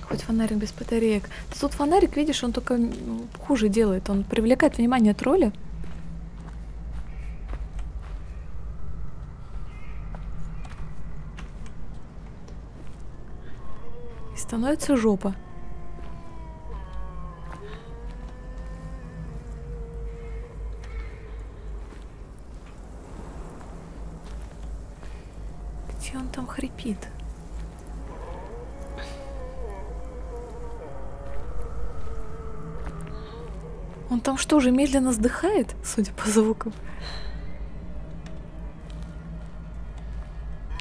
Хоть фонарик без батареек. Тут фонарик, видишь, он только хуже делает. Он привлекает внимание тролля. Становится жопа. Где он там хрипит? Он там что же, медленно сдыхает, судя по звукам?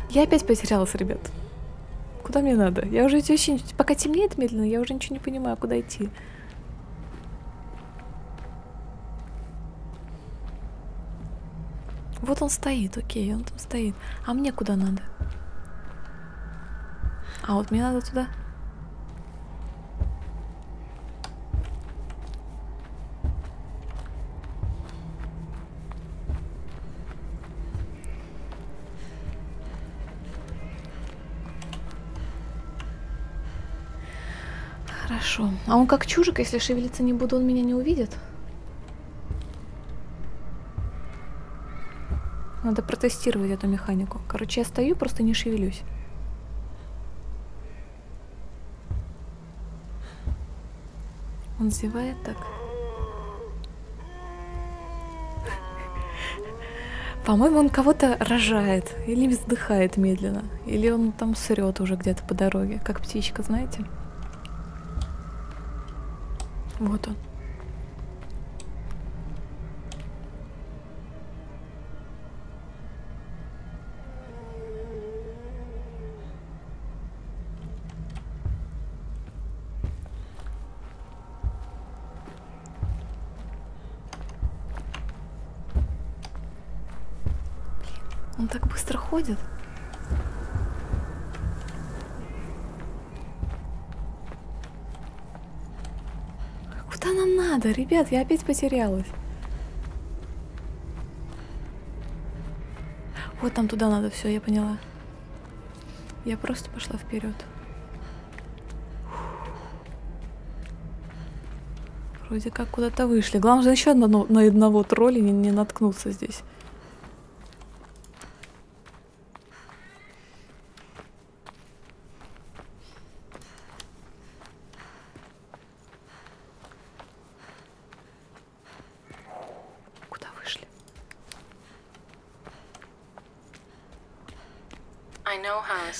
Я опять потерялась, ребят. Куда мне надо? Я уже идти очень... Пока темнеет медленно, я уже ничего не понимаю, куда идти. Вот он стоит, окей, он там стоит. А мне куда надо? А вот мне надо туда. Хорошо. А он как чужик, если шевелиться не буду, он меня не увидит. Надо протестировать эту механику. Короче, я стою, просто не шевелюсь. Он зевает так. По-моему, он кого-то рожает. Или вздыхает медленно. Или он там срет уже где-то по дороге. Как птичка, знаете? Вот он. Он так быстро ходит. Куда нам надо? Ребят, я опять потерялась. Вот там туда надо, все, я поняла. Я просто пошла вперед. Вроде как куда-то вышли. Главное же еще одно, на одного тролля не, не наткнуться здесь.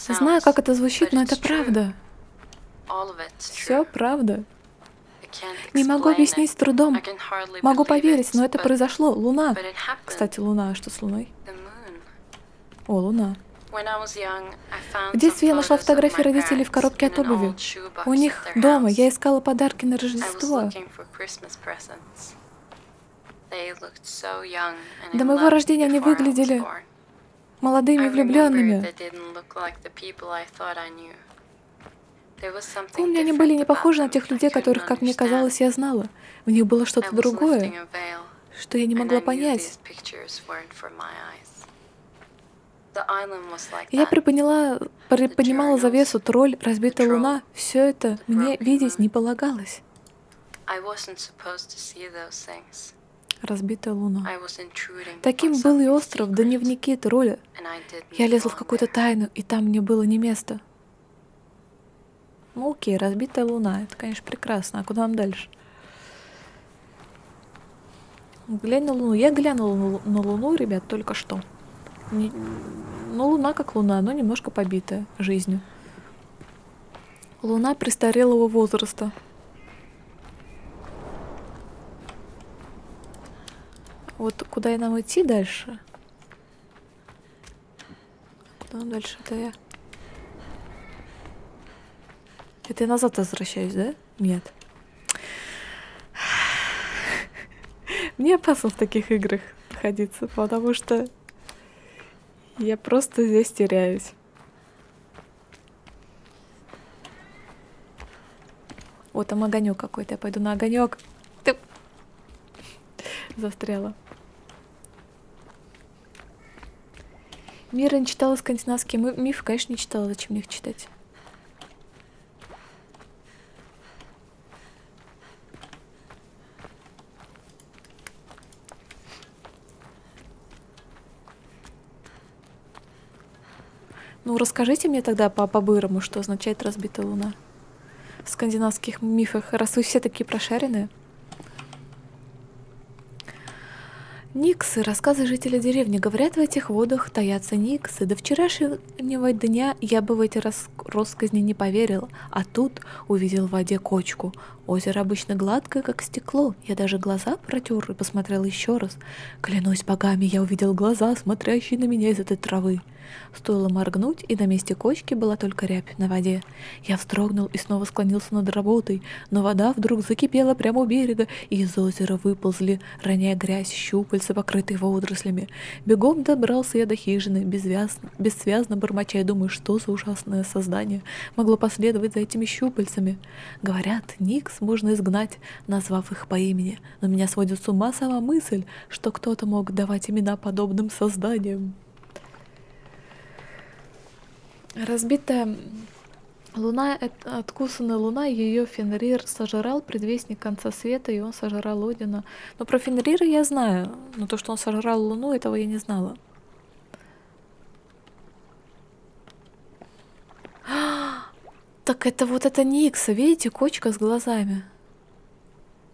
Знаю, как это звучит, но это правда. Все правда. Не могу объяснить с трудом. Могу поверить, но это произошло. Луна. Кстати, Луна. А что с Луной? О, Луна. В детстве я нашла фотографии родителей в коробке от обуви. У них дома. Я искала подарки на Рождество. До моего рождения они выглядели... молодыми влюбленными. Помню, они были не похожи на тех людей, которых, как мне казалось, я знала. В них было что-то другое, что я не могла понять. Я приподняла, приподнимала завесу, тролль, разбитая луна. Все это мне видеть не полагалось. Разбитая луна. Таким был и остров, дневники тролля. Я лезла в какую-то тайну, и там мне было не место. Ну окей, разбитая луна. Это, конечно, прекрасно. А куда нам дальше? Глянь на луну. Я глянула на луну, ребят, только что. Не... Ну, луна как луна, но немножко побитая жизнью. Луна престарелого возраста. Вот куда и нам идти дальше? Куда нам дальше? Это я. Это я назад возвращаюсь, да? Нет. Мне опасно в таких играх находиться, потому что я просто здесь теряюсь. Вот там огонек какой-то. Я пойду на огонек. Ты застряла. Мира не читала скандинавские мы мифы, конечно, не читала, зачем мне их читать. Ну, расскажите мне тогда по-бырому, что означает разбитая луна в скандинавских мифах, раз вы все такие прошаренные. Никсы. Рассказы жителей деревни. Говорят, в этих водах таятся никсы. До вчерашнего дня я бы в эти рас... россказни не поверил, а тут увидел в воде кочку. Озеро обычно гладкое, как стекло. Я даже глаза протер и посмотрел еще раз. Клянусь богами, я увидел глаза, смотрящие на меня из этой травы. Стоило моргнуть, и на месте кочки была только рябь на воде. Я вздрогнул и снова склонился над работой, но вода вдруг закипела прямо у берега, и из озера выползли, роняя грязь, щупальца, покрытые водорослями. Бегом добрался я до хижины, безвязно, бессвязно бормоча, и думаю, что за ужасное создание могло последовать за этими щупальцами. Говорят, Никс можно изгнать, назвав их по имени, но меня сводит с ума сама мысль, что кто-то мог давать имена подобным созданиям. Разбитая луна, откусанная луна, ее Фенрир сожрал, предвестник конца света, и он сожрал Одина. Но про Фенрира я знаю, но то, что он сожрал луну, этого я не знала. А, так это вот это Никса, видите, кочка с глазами.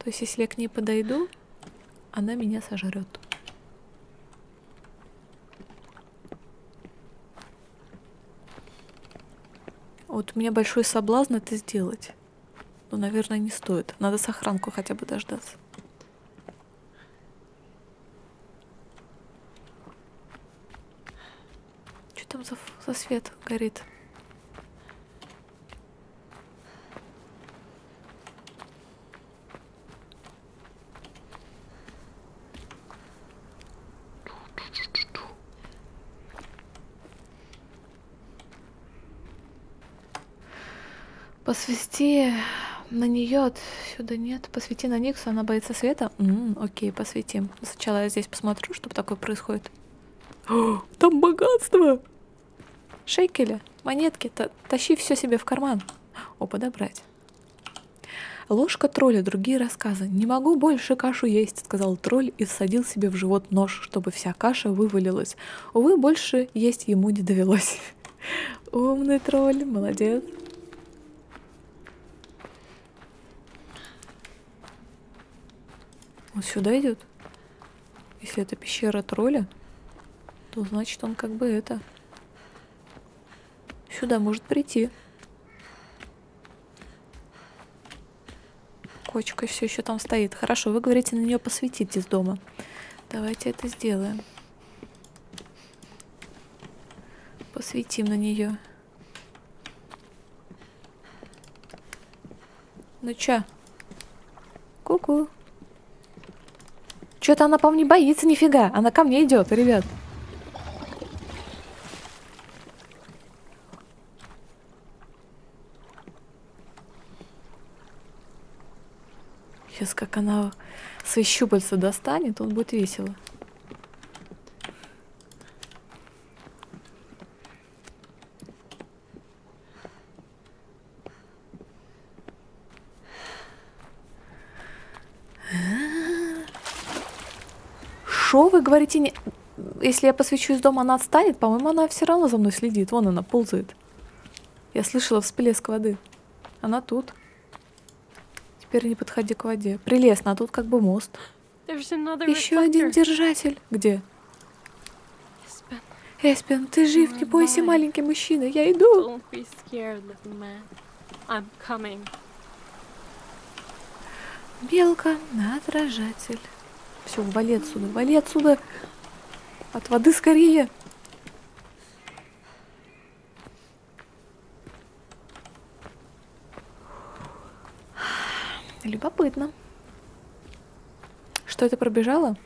То есть, если я к ней подойду, она меня сожрет. Вот у меня большой соблазн это сделать. Но, наверное, не стоит. Надо сохранку хотя бы дождаться. Что там за, за свет горит? Посвяти на нее отсюда нет. Посвяти на Никсу, она боится света. М-м, окей, посвятим. Сначала я здесь посмотрю, что такое происходит. О, там богатство! Шекели, монетки, та тащи все себе в карман. О, подобрать. Ложка тролля, другие рассказы. Не могу больше кашу есть, сказал тролль и всадил себе в живот нож, чтобы вся каша вывалилась. Увы, больше есть ему не довелось. Умный тролль, молодец. Он сюда идет. Если это пещера тролля, то значит он как бы это... Сюда может прийти. Кочка все еще там стоит. Хорошо, вы говорите, на нее посветить из дома. Давайте это сделаем. Посветим на нее. Ну чё? Ку-ку. Что-то она, по-моему, не боится нифига. Она ко мне идет, ребят. Сейчас, как она свои щупальца достанет, он будет весело. Шо вы говорите, не... если я посвечу из дома, она отстанет? По-моему, она все равно за мной следит. Вон она ползает. Я слышала всплеск воды. Она тут. Теперь не подходи к воде. Прелестно, а тут как бы мост. Еще один держатель. Где? Эспен, ты жив, не бойся, маленький мужчина. Я иду. Белка на отражатель. Все, вали отсюда, вали отсюда. От воды скорее. Любопытно. Что это пробежало?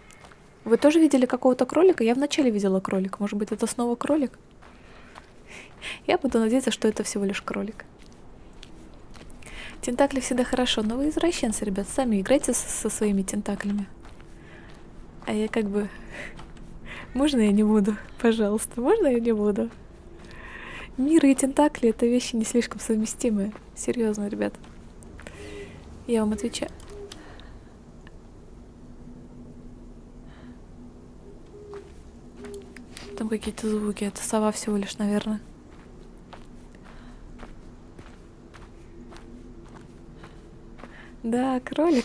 Вы тоже видели какого-то кролика? Я вначале видела кролик. Может быть, это снова кролик? Я буду надеяться, что это всего лишь кролик. Тентакли всегда хорошо, но вы извращенцы, ребят. Сами играйте со, со своими тентаклями. А я как бы... Можно я не буду? Пожалуйста, можно я не буду? Мир и тентакли — это вещи не слишком совместимые. Серьезно, ребят. Я вам отвечаю. Там какие-то звуки. Это сова всего лишь, наверное. Да, кролик.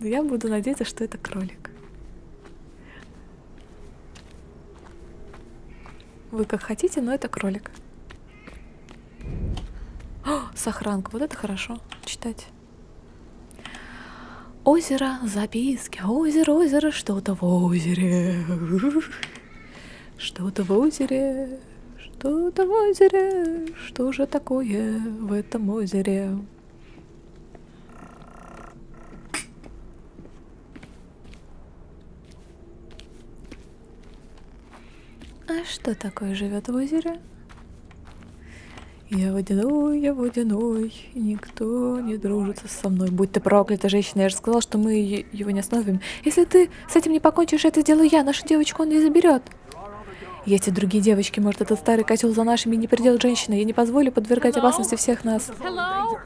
Но я буду надеяться, что это кролик. Вы как хотите, но это кролик. О, сохранка. Вот это хорошо читать. Озеро, записки. Озеро, озеро, что-то в озере. Что-то в озере. Что-то в озере. Что же такое в этом озере? А что такое живет в озере? Я водяной, я водяной, и никто не дружится со мной. Будь ты проклята, женщина, я же сказала, что мы его не остановим. Если ты с этим не покончишь, это сделаю я, нашу девочку он не заберет. Если другие девочки, может, этот старый котел за нашими не придет женщина, я не позволю подвергать опасности всех нас. Hello?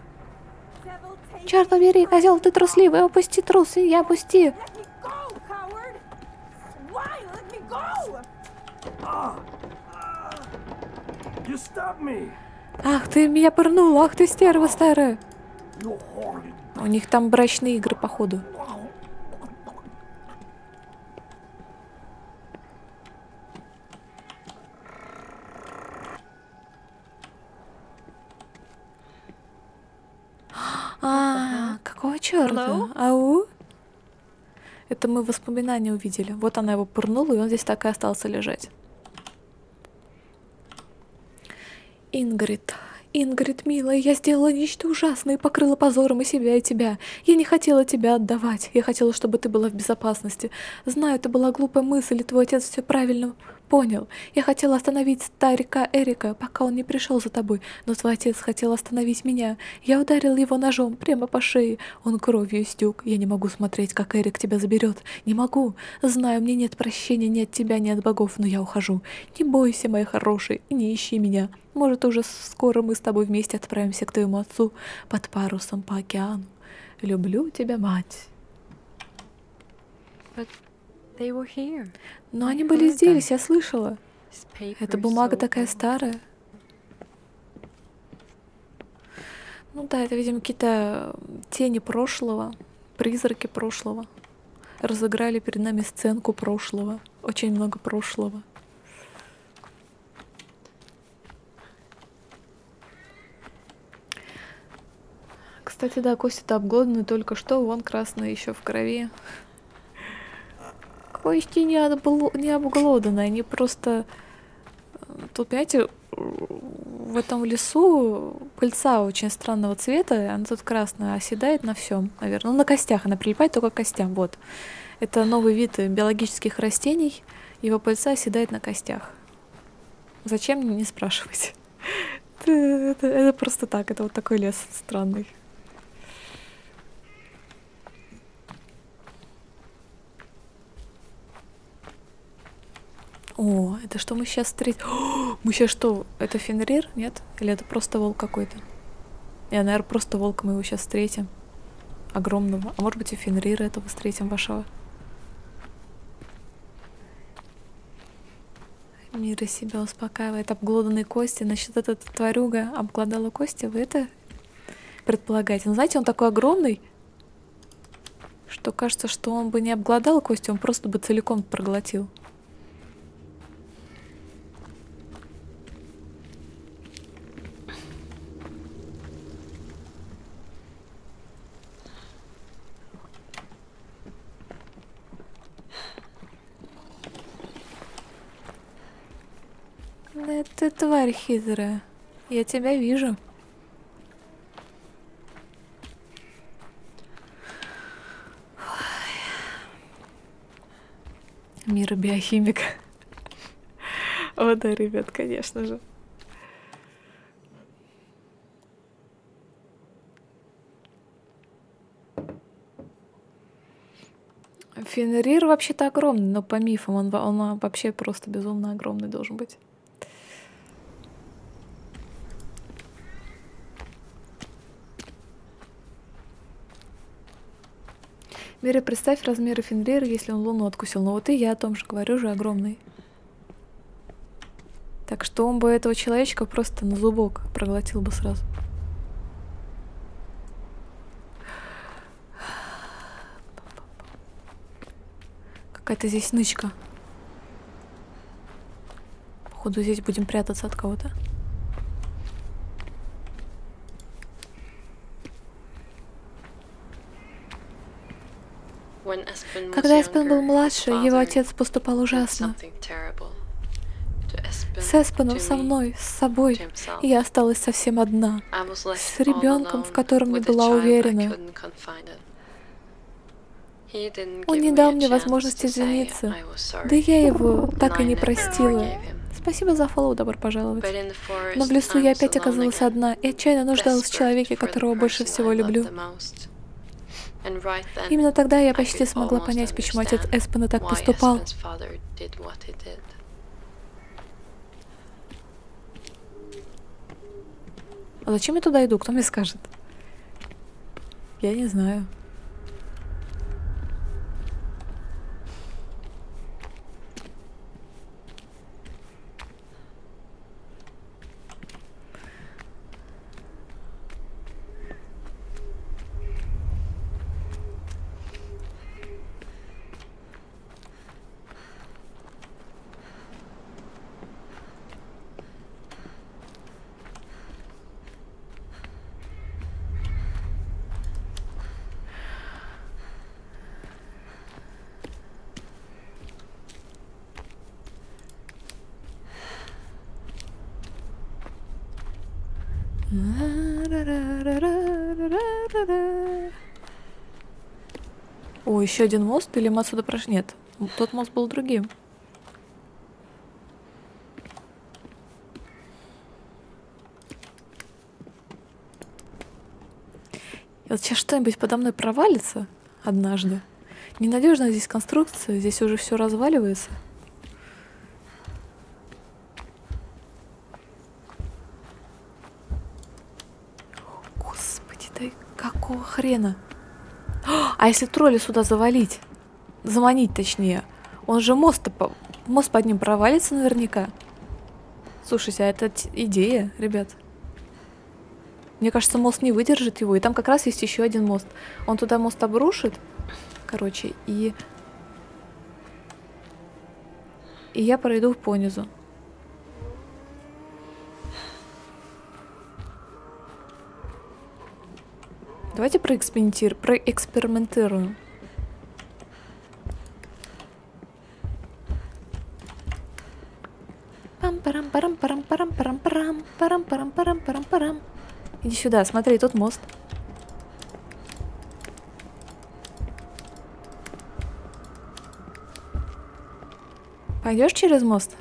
Черт побери, козел, ты трусливый, опусти трус, и я опусти. Ах, ты меня пырнул, ах ты стерва старая. У них там брачные игры походу. А, какого черта? Ау? Это мы воспоминания увидели. Вот она его пырнула, и он здесь так и остался лежать. Ингрид, Ингрид, милая, я сделала нечто ужасное и покрыла позором и себя, и тебя. Я не хотела тебя отдавать. Я хотела, чтобы ты была в безопасности. Знаю, это была глупая мысль, и твой отец все правильно понял. Я хотела остановить старика Эрика, пока он не пришел за тобой, но твой отец хотел остановить меня. Я ударил его ножом прямо по шее. Он кровью истек. Я не могу смотреть, как Эрик тебя заберет. Не могу. Знаю, мне нет прощения ни от тебя, ни от богов, но я ухожу. Не бойся, мои хорошие, и не ищи меня. Может, уже скоро мы с тобой вместе отправимся к твоему отцу под парусом по океану. Люблю тебя, мать. But they were here. Но I они были здесь, them. Я слышала. Эта бумага so такая old. Старая. Ну да, это, видимо, какие-то тени прошлого, призраки прошлого. Разыграли перед нами сценку прошлого. Очень много прошлого. Кстати, да, кости-то обглоданные только что, вон красные еще в крови. Кости не, обл... не обглоданные, они просто... Тут, понимаете, в этом лесу пыльца очень странного цвета, она тут красная, оседает на всем, наверное. Ну, на костях, она прилипает только к костям, вот. Это новый вид биологических растений, его пыльца оседает на костях. Зачем, не спрашивайте. Это просто так, это вот такой лес странный. О, это что мы сейчас встретим? Мы сейчас что? Это Фенрир? Нет? Или это просто волк какой-то? Я, наверное, просто волка мы его сейчас встретим. Огромного. А может быть и Фенрира этого встретим вашего. Мира себя успокаивает. Обглоданные кости. Значит, эта тварюга обглодала кости. Вы это предполагаете? Но знаете, он такой огромный, что кажется, что он бы не обглодал кости, он просто бы целиком проглотил. Ты тварь хитрая. Я тебя вижу. Ой. Мира биохимик. О да, ребят, конечно же. Фенрир вообще-то огромный, но по мифам он, он вообще просто безумно огромный должен быть. Мире, представь размеры Фенрира, если он луну откусил. Но вот и я о том же говорю, же огромный. Так что он бы этого человечка просто на зубок проглотил бы сразу. Какая-то здесь нычка. Походу, здесь будем прятаться от кого-то. Когда Аспен был младше, его отец поступал ужасно. С Аспеном, со мной, с собой, я осталась совсем одна, с ребенком, в котором не была уверена. Он не дал мне возможности извиниться, да я его так и не простила. Спасибо за фоллоу, добро пожаловать. Но в лесу я опять оказалась одна и отчаянно нуждалась в человеке, которого больше всего люблю. Именно тогда я почти смогла понять, почему отец Аспена так поступал. А зачем я туда иду? Кто мне скажет? Я не знаю. О, еще один мост, или мы отсюда прошли? Нет, тот мост был другим. Вот сейчас что-нибудь подо мной провалится однажды. Ненадежная здесь конструкция, здесь уже все разваливается. Господи, да какого хрена? А если тролля сюда завалить? Заманить, точнее. Он же мост, мост под ним провалится наверняка. Слушайте, а это идея, ребят. Мне кажется, мост не выдержит его. И там как раз есть еще один мост. Он туда мост обрушит. Короче, и... И я пройду понизу. Давайте проэкспериментир... проэкспериментируем. Парам-парам-парам-парам-парам-парам-парам-парам-парам-парам-парам-парам-парам. Иди сюда, смотри, тут мост. Пойдешь через мост?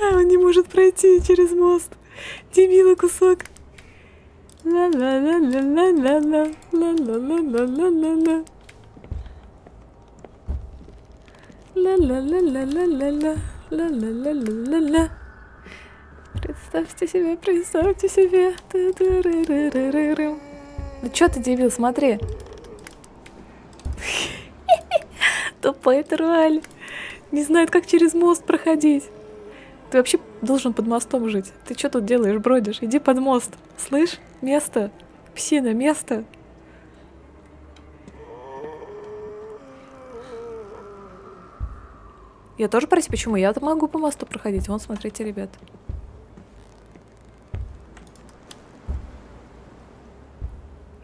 Он не может пройти через мост. Дебилый кусок. Ла-ла-ла-ла-ла-ла-ла-ла-ла-ла-ла-ла-ла-ла. Ла-ла-ла-ла-ла-ла-ла-ла-ла-ла-ла-ла. Представьте себе, представьте себе. Ну чё ты, дебил, смотри. Тупой тролль. Не знает, как через мост проходить. Ты вообще должен под мостом жить. Ты чё тут делаешь, бродишь? Иди под мост. Слышь? Место. Псина, место. Я тоже, прости, почему я-то могу по мосту проходить. Вон, смотрите, ребят.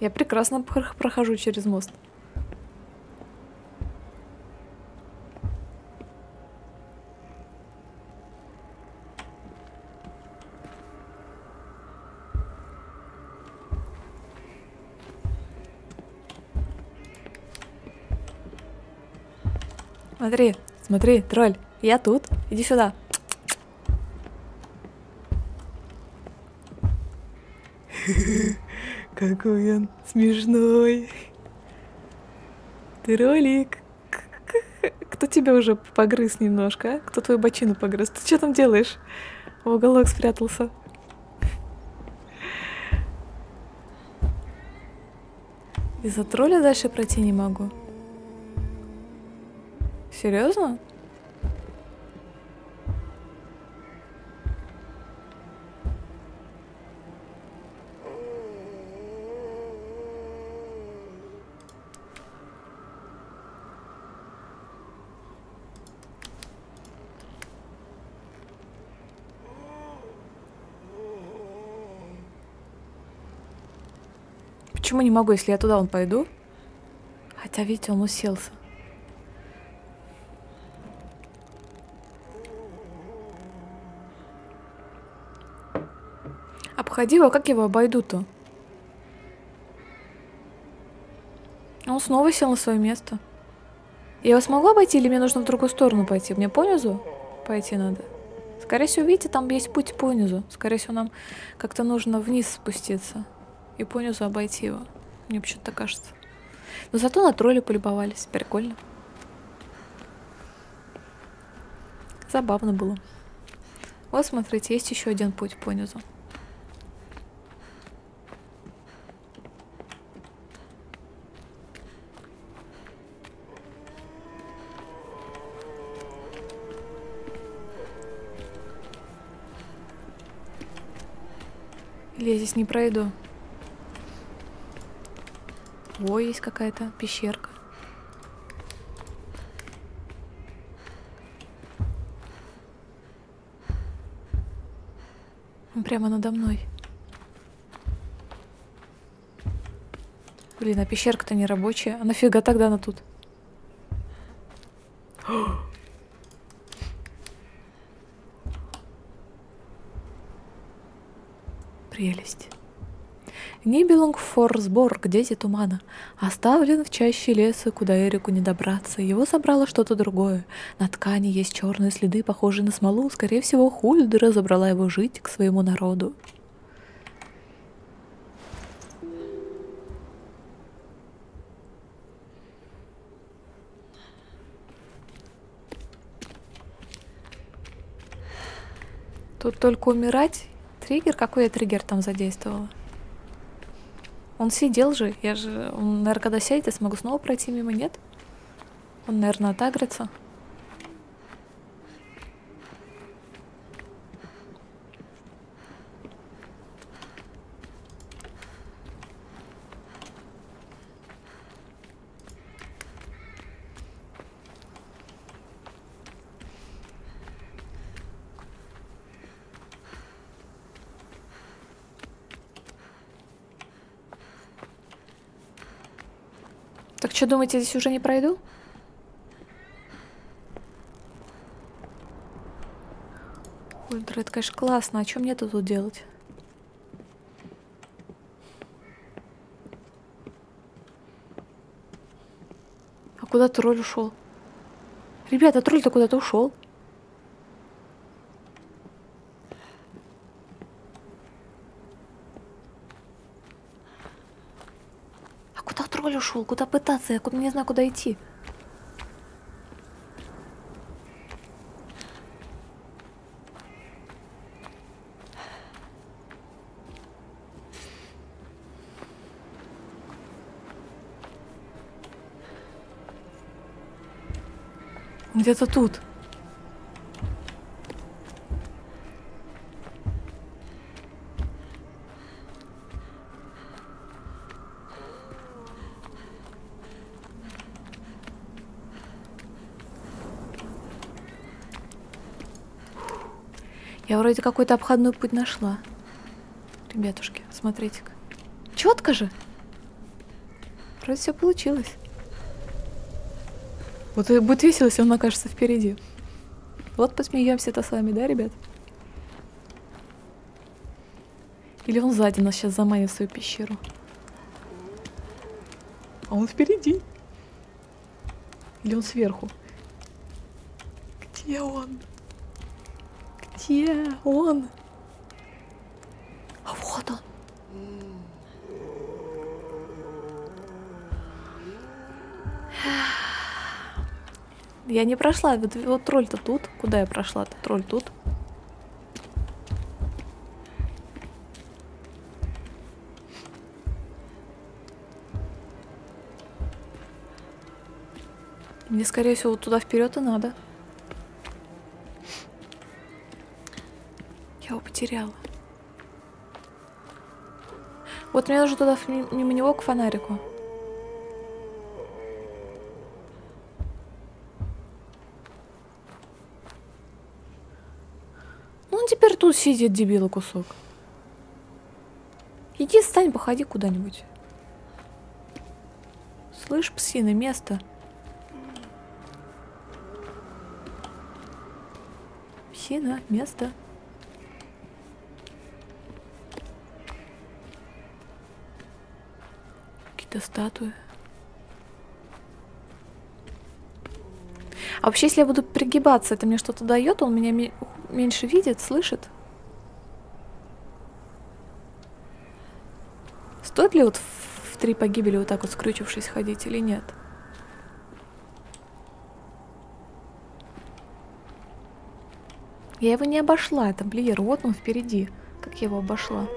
Я прекрасно прохожу через мост. Смотри. Смотри, тролль, я тут. Иди сюда. Какой он смешной. Троллик. Кто тебя уже погрыз немножко? А? Кто твою бочину погрыз? Ты что там делаешь? В уголок спрятался. Из-за тролля дальше пройти не могу. Серьезно? Почему не могу, если я туда вон пойду? Хотя, видите, он уселся. Обходи его, как его обойду-то? Он снова сел на свое место. Я его смогла обойти или мне нужно в другую сторону пойти? Мне понизу пойти надо? Скорее всего, видите, там есть путь понизу. Скорее всего, нам как-то нужно вниз спуститься и понизу обойти его. Мне почему-то кажется. Но зато на тролли полюбовались. Прикольно. Забавно было. Вот, смотрите, есть еще один путь понизу. Я здесь не пройду. О, есть какая-то пещерка. Он прямо надо мной. Блин, а пещерка-то не рабочая. А нафига тогда она тут? Нибелунг Форсборг, дети тумана, оставлен в чаще леса, куда Эрику не добраться. Его собрало что-то другое. На ткани есть черные следы, похожие на смолу. Скорее всего, Хульдера забрала его жить к своему народу. Тут только умирать. Триггер? Какой я триггер там задействовала? Он сидел же. Я же... Он, наверное, когда сядет, я смогу снова пройти мимо, нет? Он, наверное, отагрится. Что, думаете, здесь уже не пройду? Хульдер, это, конечно, классно. А что мне тут делать? А куда тролль ушел? Ребята, тролль-то куда-то ушел. Ушел, куда пытаться, я не знаю, куда идти. Где-то тут. Я вроде какой-то обходной путь нашла. Ребятушки, смотрите-ка. Четко же. Вроде все получилось. Вот и будет весело, если он окажется впереди. Вот посмеемся-то с вами, да, ребят? Или он сзади нас сейчас заманит в свою пещеру. А он впереди. Или он сверху. Где он? Где он? А вот он. Я не прошла. Вот, вот тролль-то тут. Куда я прошла-то? Тролль тут. Мне, скорее всего, вот туда вперед и надо. Я его потеряла. Вот мне нужно туда, мимо него, к фонарику. Ну, он теперь тут сидит, дебила кусок. Иди, встань, походи куда-нибудь. Слышь, псина, место. Псина, место. Статуи. А вообще, если я буду пригибаться, это мне что-то дает? Он меня меньше видит, слышит? Стоит ли вот в три погибели вот так вот скрючившись ходить или нет? Я его не обошла, это блиер. Вот он впереди. Как я его обошла?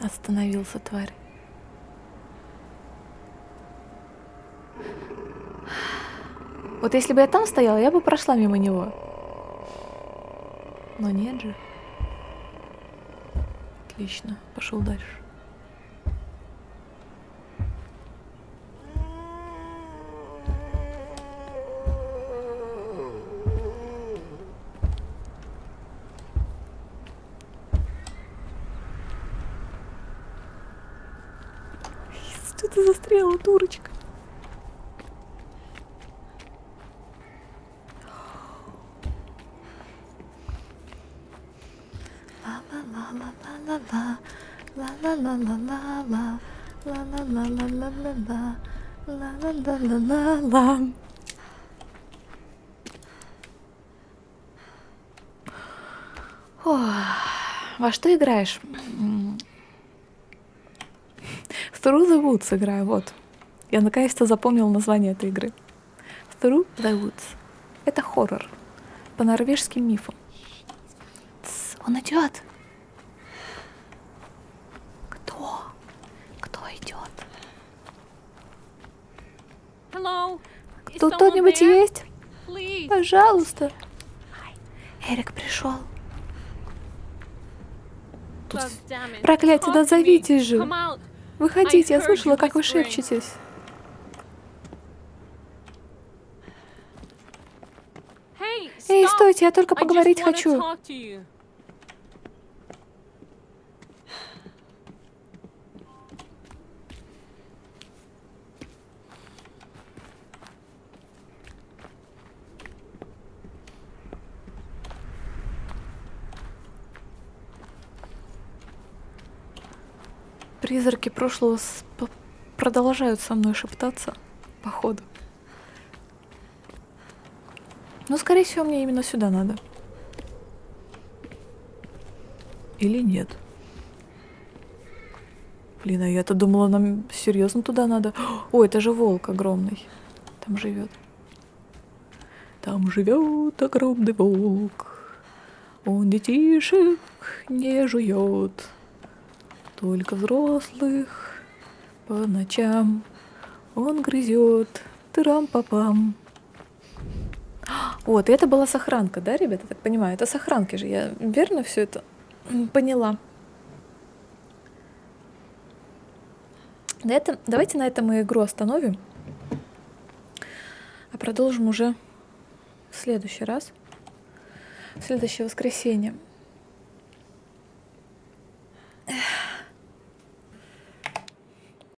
Остановился, тварь. Вот если бы я там стояла, я бы прошла мимо него. Но нет же. Отлично, пошел дальше. Что ты застряла, дурочка? Ла-ла-ла-ла-ла-ла-ла, ла-ла-ла-ла-ла-ла, ла-ла-ла-ла-ла-ла, ла-ла-ла-ла-ла-ла. Во что играешь? Through the Woods играю, вот. Я наконец-то запомнил название этой игры. Through the Woods. Это хоррор. По норвежским мифам. Тс, он идет. Кто? Кто идет? Тут кто-нибудь есть? Please. Пожалуйста. Эрик пришел. Тут... Проклятие, дозовите же. Выходите, я слышала, как вы шепчетесь. Hey, Эй, стойте, я только поговорить хочу. Призраки прошлого продолжают со мной шептаться, походу. Но, скорее всего, мне именно сюда надо. Или нет? Блин, а я-то думала, нам серьезно туда надо. О, это же волк огромный. Там живет. Там живет огромный волк. Он детишек не жует. Только взрослых по ночам он грызет. Трам-папам. Вот, и это была сохранка, да, ребята? Я так понимаю, это сохранки же. Я верно все это поняла? На этом, давайте на этом мы игру остановим. А продолжим уже в следующий раз. В следующее воскресенье.